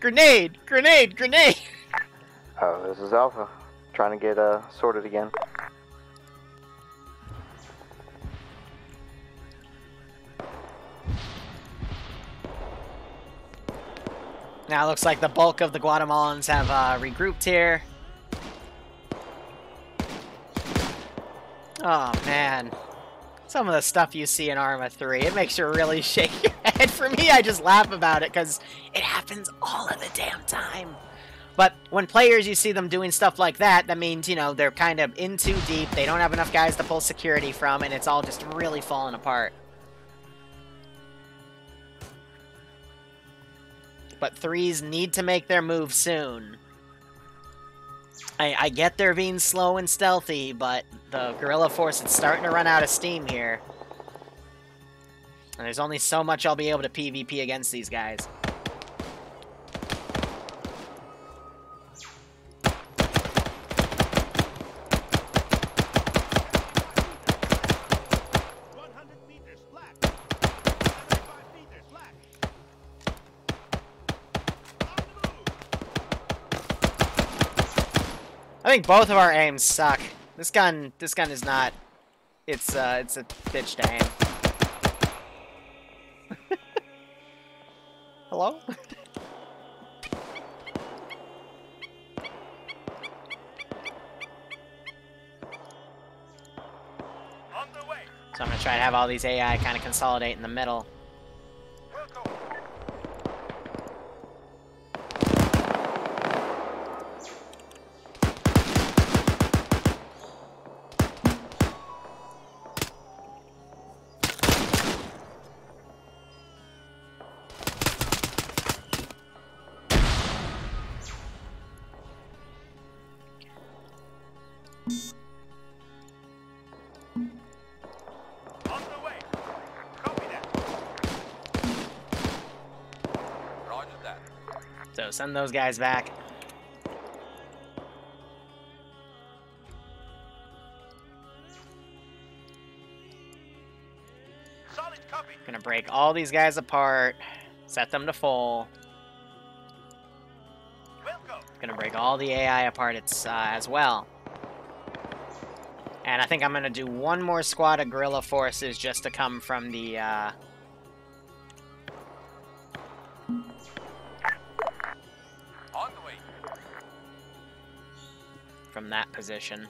grenade, grenade, grenade. Oh, this is Alpha. Trying to get sorted again. Now it looks like the bulk of the Guatemalans have regrouped here. Oh man, some of the stuff you see in Arma 3, it makes you really shake your head. For me, I just laugh about it because it happens all of the damn time. But when players, you see them doing stuff like that, that means, you know, they're kind of in too deep, they don't have enough guys to pull security from, and it's all just really falling apart. But threes need to make their move soon. I get they're being slow and stealthy, but the guerrilla force is starting to run out of steam here. And there's only so much I'll be able to PvP against these guys. I think both of our aims suck. This gun is not. It's a bitch to aim. Hello? On the way. So I'm gonna try to have all these AI kind of consolidate in the middle. Send those guys back. Solid copy. Gonna break all these guys apart, set them to full. Gonna break all the AI apart as well. And I think I'm gonna do one more squad of guerrilla forces just to come from the from that position.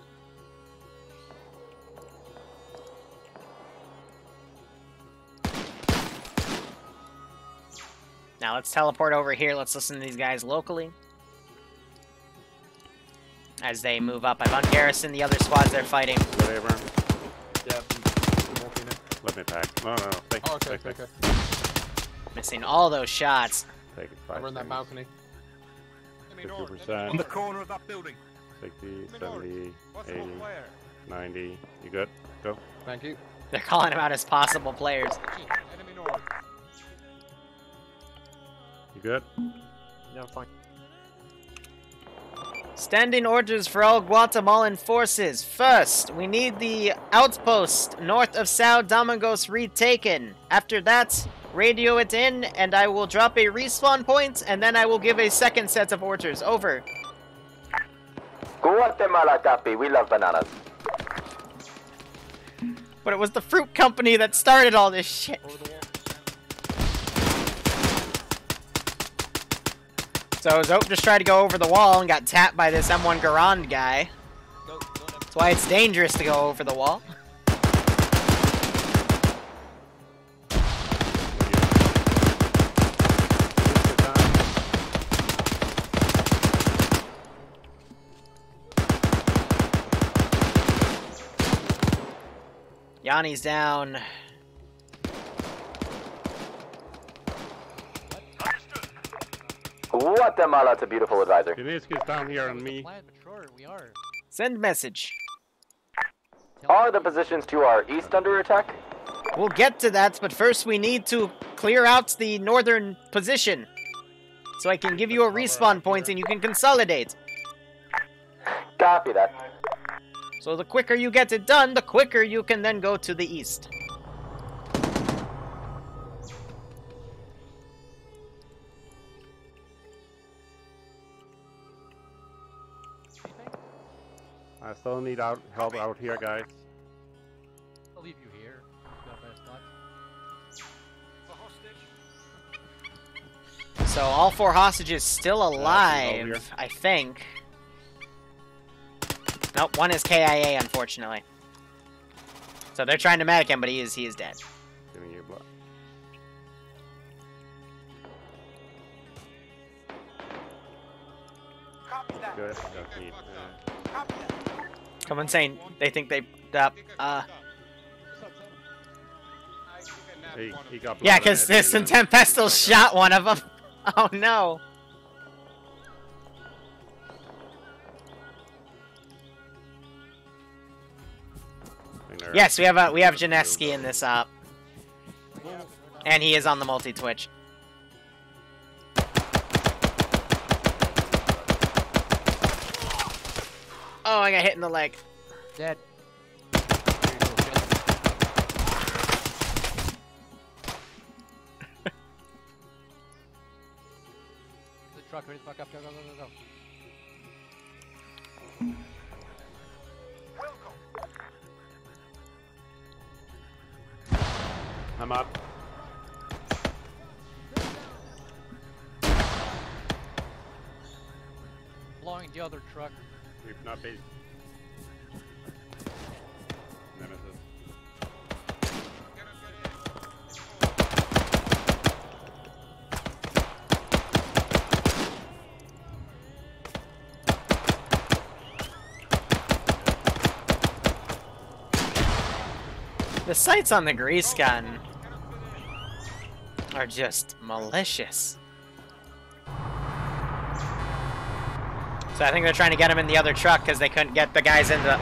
Now let's teleport over here. Let's listen to these guys locally as they move up. I've un-garrisoned the other squads they're fighting. Good, Abraham. Yeah, I'm walking in. Let me pack. No, no, no. Thank you. Oh, okay, okay, okay. Missing all those shots. Take it. We're in that balcony. On the corner of that building. 60, 70, 80, 90. You good? Go. Thank you. They're calling him out as possible players. You good? No, fine. Standing orders for all Guatemalan forces. First, we need the outpost north of São Domingos retaken. After that, radio it in, and I will drop a respawn point, and then I will give a second set of orders. Over. Guatemala copy. We love bananas. But it was the fruit company that started all this shit. So Zope just tried to go over the wall and got tapped by this M1 Garand guy. That's why it's dangerous to go over the wall. Yanni's down. Guatemala's a beautiful advisor. Dineski's down here on me. Send message. Are the positions to our east under attack? We'll get to that, but first we need to clear out the northern position. So I can give you a respawn point and you can consolidate. Copy that. So the quicker you get it done, the quicker you can then go to the east. I still need help out here, guys. I'll leave you here. So all four hostages still alive, I think. Nope, one is KIA, unfortunately. So they're trying to medic him, but he is dead. Give me your blood. Copy that. Good. Copy that. Come on, saying they think they he got yeah, because this and Tempestal shot one of them. Oh no. Yes, we have Janeski in this op. And he is on the multi-twitch. Oh, I got hit in the leg. Dead. The truck ready to fuck up. Go, go, go, go, go. Welcome. I'm up. Blowing the other truck. We've not been. The sights on the Grease Gun are just malicious. So I think they're trying to get him in the other truck because they couldn't get the guys in the...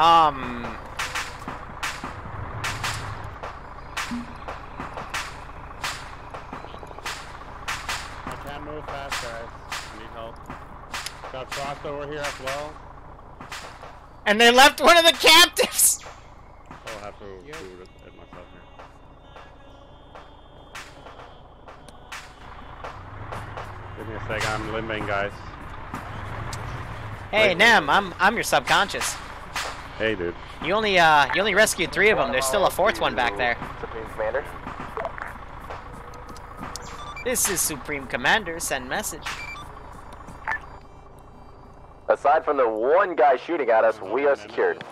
I can't move fast, guys. I need help. Got Frost over here as well. And they left one of the captives! I'll have to do it myself here. Give me a sec, I'm limbing, guys. Hey, Nem, I'm your subconscious. Hey, dude. You only rescued 3 of them. There's still a 4th one back there. Supreme Commander. This is Supreme Commander. Send message. Aside from the one guy shooting at us, we are secured.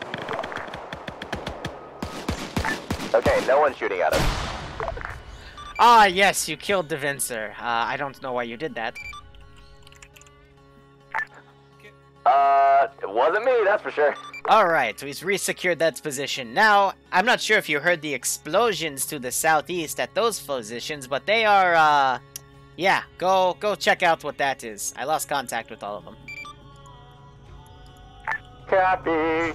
Okay, no one's shooting at us. Ah, yes, you killed the Vincer. I don't know why you did that. It wasn't me, that's for sure. Alright, we've re-secured that position. Now, I'm not sure if you heard the explosions to the southeast at those positions, but they are, yeah, go check out what that is. I lost contact with all of them. Copy.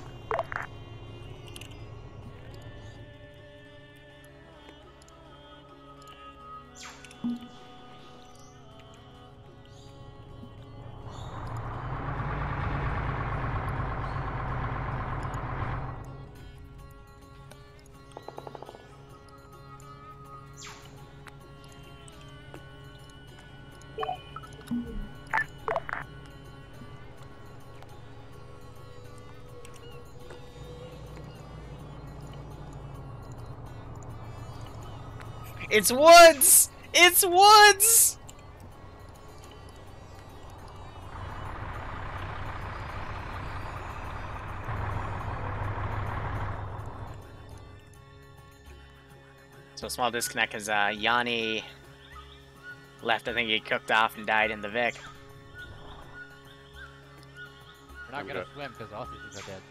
It's Woods! It's Woods! So a small disconnect because Yanni left. I think he cooked off and died in the Vic. We're not gonna swim because all fishes are dead.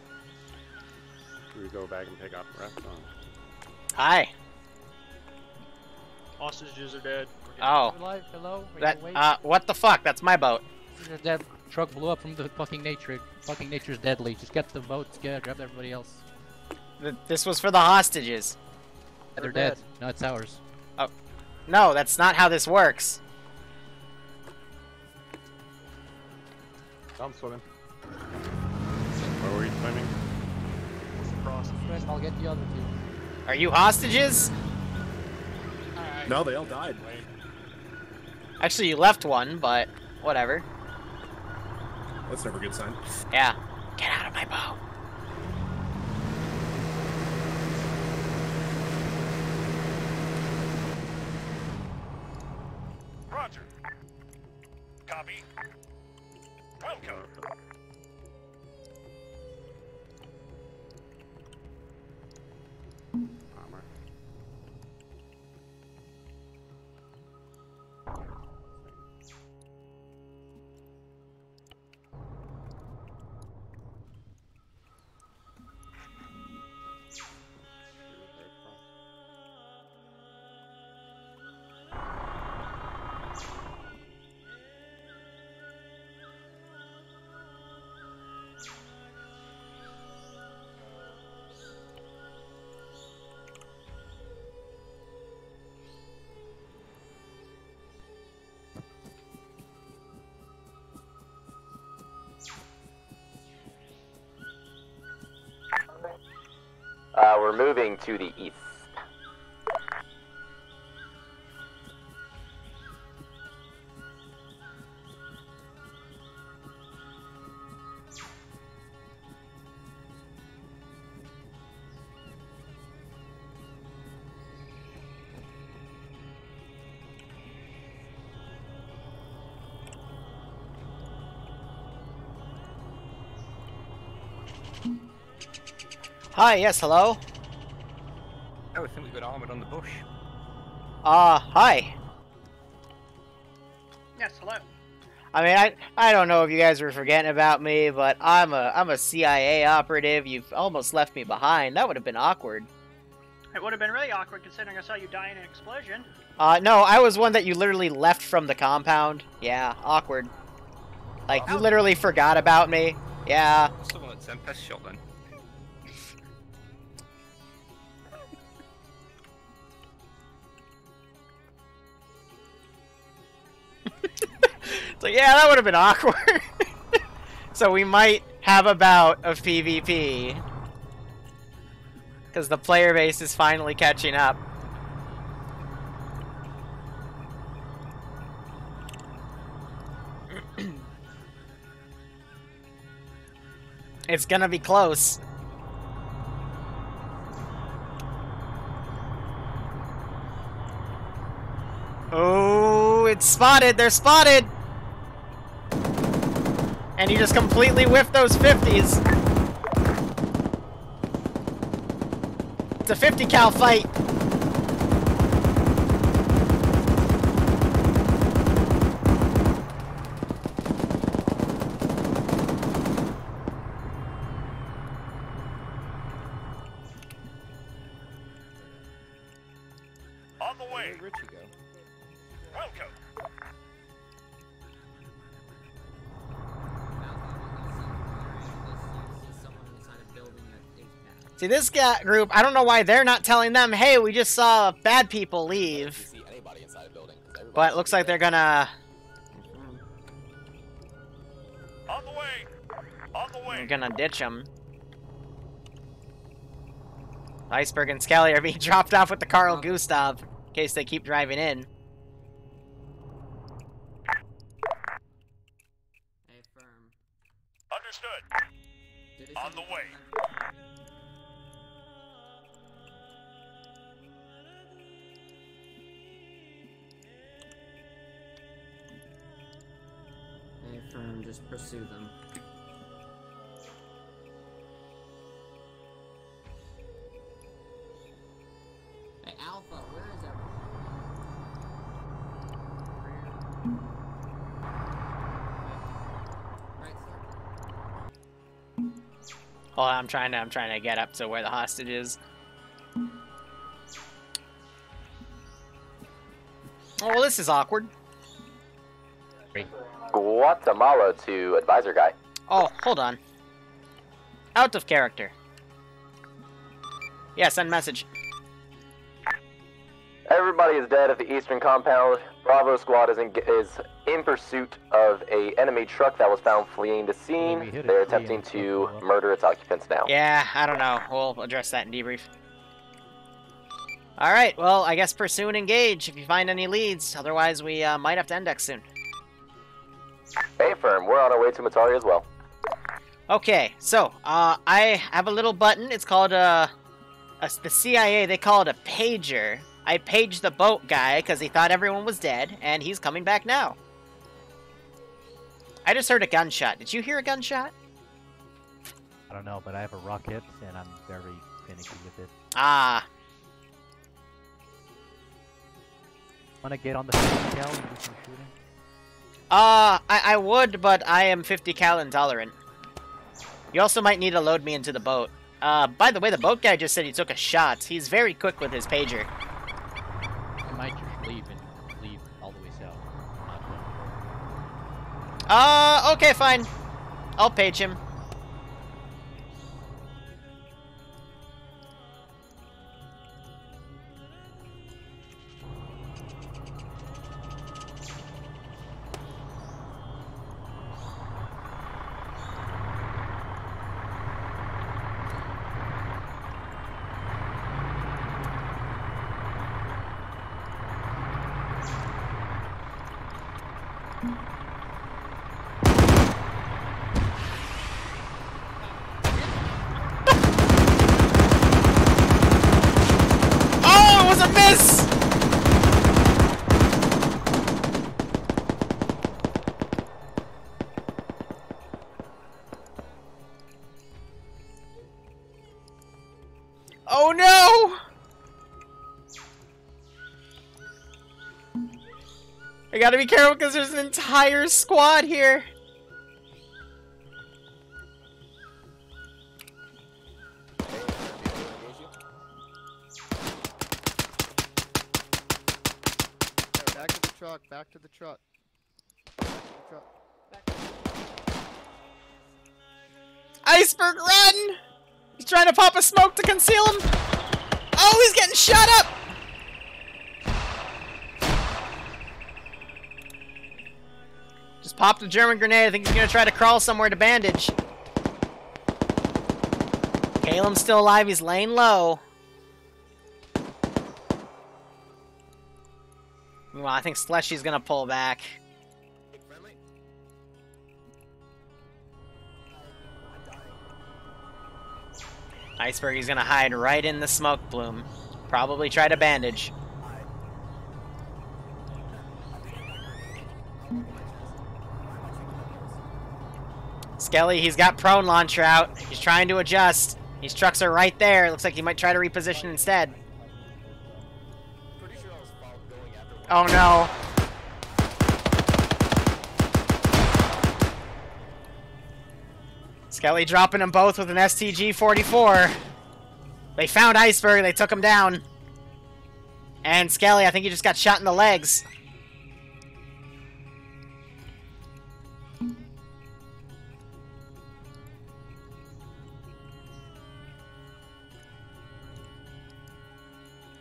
Can we go back and take off the rest? Hi. Hostages are dead. Oh. Alive. Hello? That, what the fuck? That's my boat. That truck blew up from the fucking nature. Fucking nature's deadly. Just get the boat, grab everybody else. This was for the hostages. They're dead. No, it's ours. Oh. No, that's not how this works. I'm swimming. Where were you swimming? I'll get the other two. Are you hostages? No, they all died. Actually, you left one, but whatever. That's never a good sign. Yeah. Get out of my bow. Roger. Copy. Welcome. We're moving to the east. Hi, yes, hello? Oh, I think we've got armored on the bush. Hi. Yes, hello. I mean, I don't know if you guys were forgetting about me, but I'm a CIA operative. You've almost left me behind. That would have been awkward. It would have been really awkward considering I saw you die in an explosion. No, I was one that you literally left from the compound. Yeah, awkward. Like, you literally forgot about me. Yeah. Someone at Tempestal then. It's like, yeah, that would have been awkward. So we might have a bout of PvP. Because the player base is finally catching up. It's gonna be close. Oh, it's spotted. They're spotted. And you just completely whiffed those 50s. It's a 50 cal fight. See, this group, I don't know why they're not telling them, hey, we just saw bad people leave. See anybody inside a building, but it looks like they're gonna... On the way. On the way. They're gonna ditch them. Iceberg and Skelly are being dropped off with the Carl Gustav, in case they keep driving in. Hey, firm. Understood. On the way. Firm, just pursue them. Hey, Alpha, where is everyone? Right, sir. Hold on, I'm trying to get up to where the hostage is. Oh, well, this is awkward. Guatemala to advisor guy. Oh, hold on. Out of character. Yeah, send message. Everybody is dead at the eastern compound. Bravo squad is in pursuit of a enemy truck that was found fleeing the scene. They're attempting to murder its occupants now. Yeah, I don't know. We'll address that in debrief. Alright, well, I guess pursue and engage if you find any leads. Otherwise, we might have to index soon. Hey, firm. We're on our way to Matari as well. Okay, so I have a little button. It's called the CIA. They call it a pager. I paged the boat guy because he thought everyone was dead, and he's coming back now. I just heard a gunshot. Did you hear a gunshot? I don't know, but I have a rocket, and I'm very finicky with it. Ah. Want to get on the scale and do some shooting? I would, but I am 50 cal intolerant. You also might need to load me into the boat. By the way, the boat guy just said he took a shot. He's very quick with his pager. I might just leave all the way south. Okay, fine. I'll page him. You gotta be careful because there's an entire squad here. Back to the truck, back to the truck. Iceberg, run! He's trying to pop a smoke to conceal him. Oh, he's getting shot up! Just popped a German grenade. I think he's gonna try to crawl somewhere to bandage. Kalem's still alive. He's laying low. Well, I think Sleshy's gonna pull back. Iceberg, he's gonna hide right in the smoke plume. Probably try to bandage. Skelly, he's got prone launcher out. He's trying to adjust. His trucks are right there. Looks like he might try to reposition instead. Oh no. Skelly dropping them both with an STG-44. They found Iceberg and they took him down. And Skelly, I think he just got shot in the legs.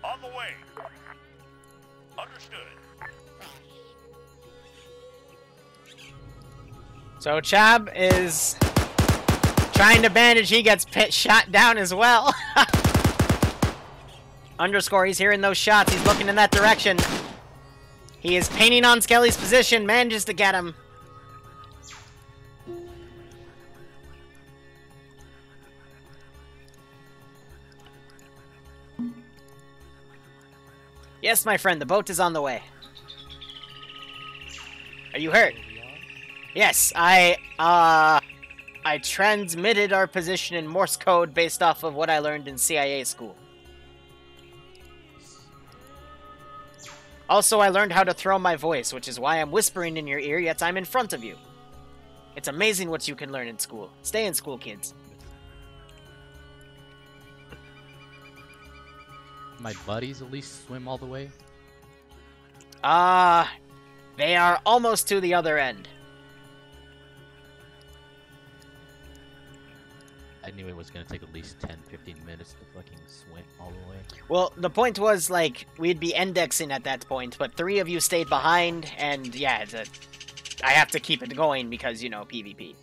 On the way. Understood. So Chab is trying to bandage, he gets shot down as well. Underscore, he's hearing those shots. He's looking in that direction. He is painting on Skelly's position. Manages to get him. Yes, my friend. The boat is on the way. Are you hurt? Yes, I transmitted our position in Morse code based off of what I learned in CIA school. Also, I learned how to throw my voice, which is why I'm whispering in your ear, yet I'm in front of you. It's amazing what you can learn in school. Stay in school, kids. My buddies at least swim all the way? They are almost to the other end. I knew it was going to take at least 10-15 minutes to fucking swim all the way. Well, the point was, like, we'd be indexing at that point, but three of you stayed behind, and yeah, I have to keep it going because, you know, PvP.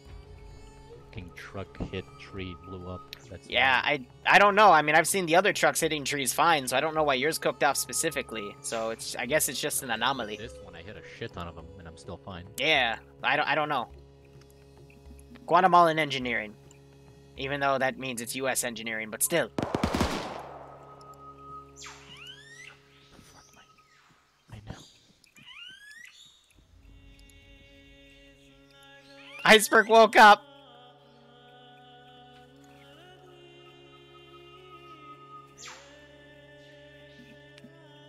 Fucking truck hit tree, blew up. That's yeah, I don't know. I mean, I've seen the other trucks hitting trees fine, so I don't know why yours cooked off specifically. So it's, I guess it's just an anomaly. This one, I hit a shit ton of them, and I'm still fine. Yeah, I don't know. Guatemalan engineering. Even though that means it's U.S. engineering, but still. I know. Iceberg woke up.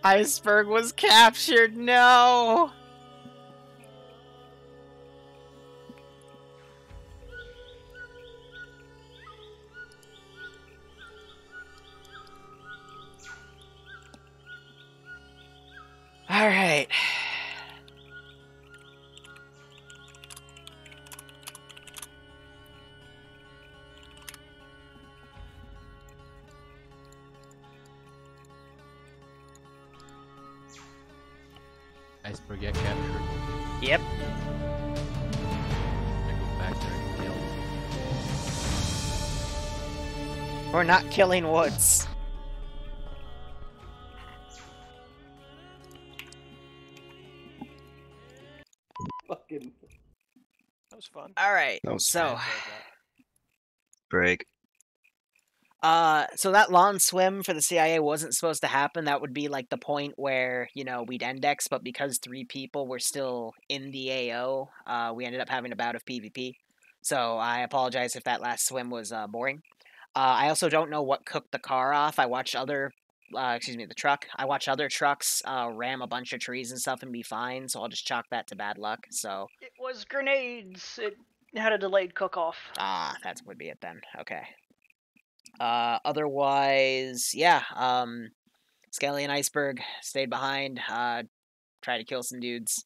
Iceberg was captured. No. All right. Iceberg got captured. Yep. I go back there and kill. We're not killing Woods. Alright, so break. So that lawn swim for the CIA wasn't supposed to happen. That would be like the point where, you know, we'd index, but because three people were still in the AO, we ended up having a bout of PvP. So I apologize if that last swim was boring. I also don't know what cooked the car off. I watched other the truck. I watch other trucks ram a bunch of trees and stuff and be fine, so I'll just chalk that to bad luck. So it was grenades. It had a delayed cook-off. Ah, that would be it then. Okay. Otherwise, yeah. Skelly and Iceberg stayed behind. Tried to kill some dudes.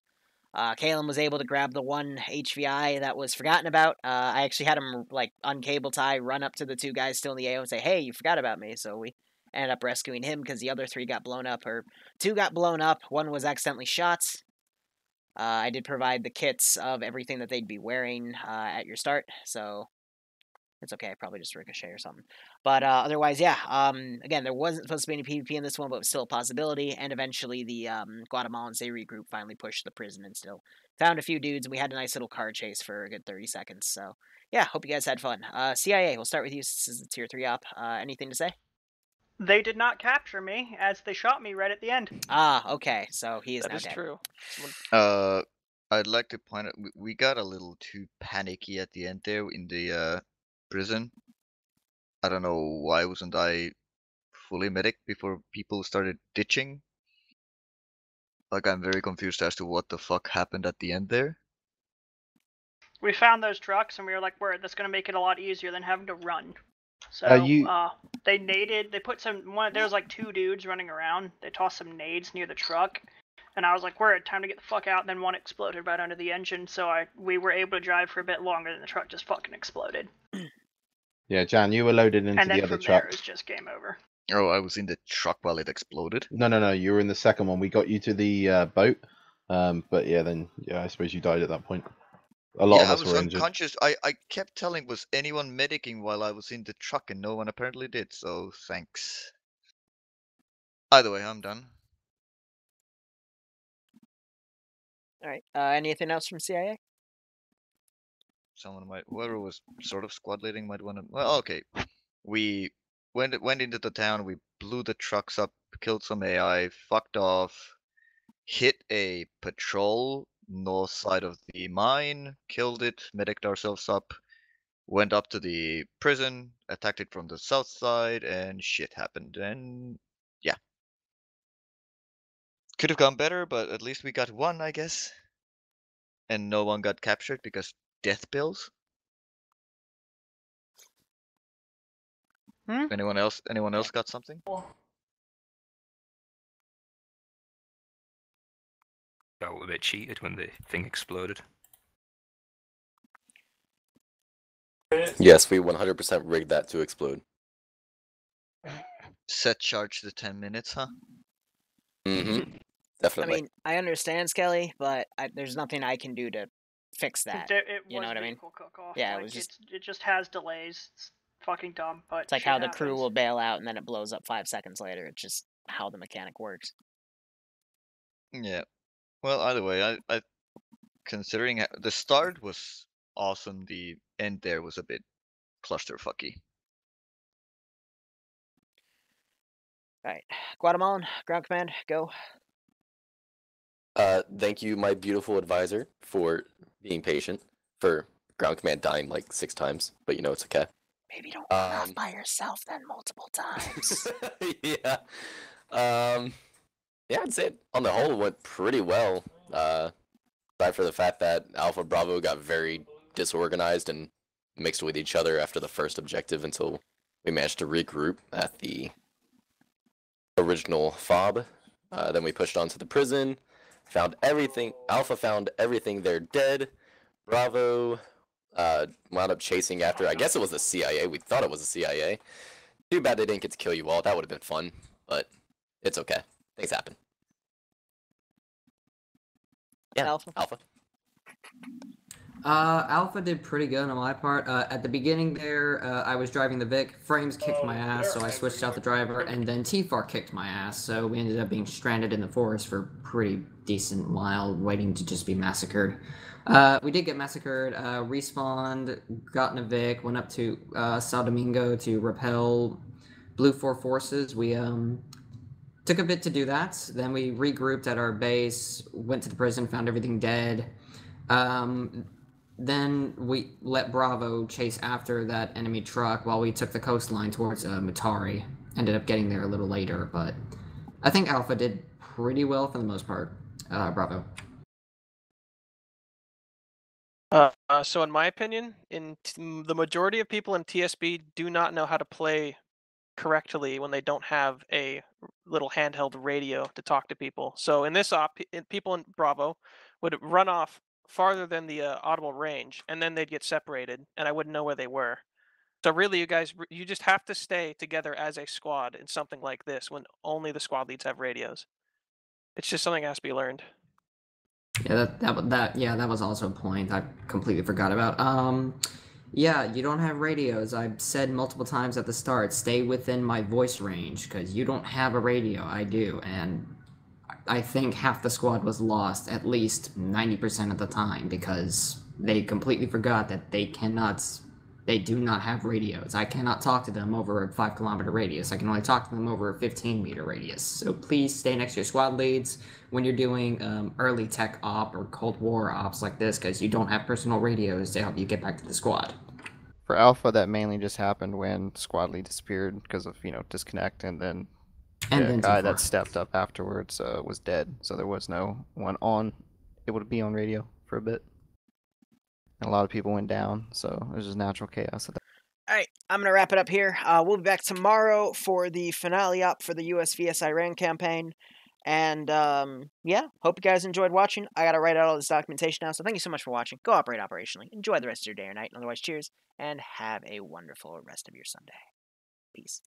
Kalem was able to grab the one HVI that was forgotten about. I actually had him like uncable tie, run up to the two guys still in the AO and say, "Hey, you forgot about me." So we ended up rescuing him because the other three got blown up, or two got blown up. One was accidentally shot. I did provide the kits of everything that they'd be wearing at your start, so it's okay. I probably just ricochet or something. But otherwise, yeah, again, there wasn't supposed to be any PvP in this one, but it was still a possibility, and eventually the Guatemalan Sayri group finally pushed the prison and still found a few dudes, and we had a nice little car chase for a good 30 seconds, so yeah, hope you guys had fun. CIA, we'll start with you since it's your 3 op. Anything to say? They did not capture me, as they shot me right at the end. Ah, okay. So he is now dead. That is true. I'd like to point out, we got a little too panicky at the end there in the prison. I don't know why wasn't I fully medic before people started ditching. Like, I'm very confused as to what the fuck happened at the end there. We found those trucks, and we were like, "Word, that's going to make it a lot easier than having to run." So they naded. They put some. There was like 2 dudes running around. They tossed some nades near the truck, and I was like, "We're time to get the fuck out." And then one exploded right under the engine, so we were able to drive for a bit longer. Than the truck just fucking exploded. Yeah, Jan, you were loaded into the other truck. And then it was just game over. Oh, I was in the truck while it exploded. No, you were in the second one. We got you to the boat, but yeah, then I suppose you died at that point. A lot of us were injured. Unconscious. I kept telling, was anyone medicing while I was in the truck, and no one apparently did, so thanks. Either way, I'm done. Alright, anything else from CIA? Someone might, whoever was sort of squad leading might want to, well, okay. We went into the town, we blew the trucks up, killed some AI, fucked off, hit a patrol north side of the mine, killed it, mediced ourselves up, went up to the prison, attacked it from the south side, and shit happened. And yeah, could have gone better, but at least we got one, I guess. And no one got captured because death pills. Anyone else got something? I was a bit cheated when the thing exploded. Yes, we 100% rigged that to explode. Set charge to 10 minutes, huh? Mm-hmm. Definitely. I mean, I understand, Skelly, but there's nothing I can do to fix that. You know what I mean? Yeah, like, it just has delays. It's fucking dumb, but it's like how happens. The crew will bail out and then it blows up 5 seconds later. It's just how the mechanic works. Yeah. Well, either way, I considering the start was awesome, the end there was a bit clusterfucky. Alright, Guatemalan, Ground Command, go. Thank you, my beautiful advisor, for being patient, for Ground Command dying like 6 times, but you know, it's okay. Maybe don't run off by yourself then multiple times. Yeah. Yeah, I'd say on the whole it went pretty well, aside for the fact that Alpha Bravo got very disorganized and mixed with each other after the first objective until we managed to regroup at the original FOB. Then we pushed on to the prison, found everything. Alpha found everything there dead. Bravo wound up chasing after, I guess it was the CIA. We thought it was the CIA. Too bad they didn't get to kill you all. That would have been fun, but it's okay. Things happen. Yeah, Alpha. Alpha did pretty good on my part. At the beginning there, I was driving the Vic. Frames kicked my ass, so I switched out the driver, and then TFAR kicked my ass, so we ended up being stranded in the forest for a pretty decent while, waiting to just be massacred. We did get massacred, respawned, got in a Vic, went up to São Domingos to repel Blue 4 forces. We, took a bit to do that, then we regrouped at our base, went to the prison, found everything dead. Then we let Bravo chase after that enemy truck while we took the coastline towards Matari. Ended up getting there a little later, but I think Alpha did pretty well for the most part. Bravo. So in my opinion, the majority of people in TSB do not know how to play correctly when they don't have a little handheld radio to talk to people. So in this op, people in Bravo would run off farther than the audible range, and then they'd get separated, and I wouldn't know where they were. So really, you guys, you just have to stay together as a squad in something like this when only the squad leads have radios. It's just something that has to be learned. Yeah, that was also a point I completely forgot about. Yeah, you don't have radios. I've said multiple times at the start, stay within my voice range, because you don't have a radio. I do, and I think half the squad was lost at least 90% of the time because they completely forgot that they do not have radios. I cannot talk to them over a 5-kilometer radius. I can only talk to them over a 15-meter radius. So please stay next to your squad leads when you're doing early tech op or Cold War ops like this, because you don't have personal radios to help you get back to the squad. For Alpha, that mainly just happened when squad lead disappeared because of, disconnect, and then the guy that stepped up afterwards was dead. So there was no one able to be on radio for a bit. And a lot of people went down, so it was just natural chaos. All right, I'm going to wrap it up here. We'll be back tomorrow for the finale up for the U.S. vs. Iran campaign. And, yeah, hope you guys enjoyed watching. I got to write out all this documentation now, so thank you so much for watching. Cooperate operationally. Enjoy the rest of your day or night. Otherwise, cheers, and have a wonderful rest of your Sunday. Peace.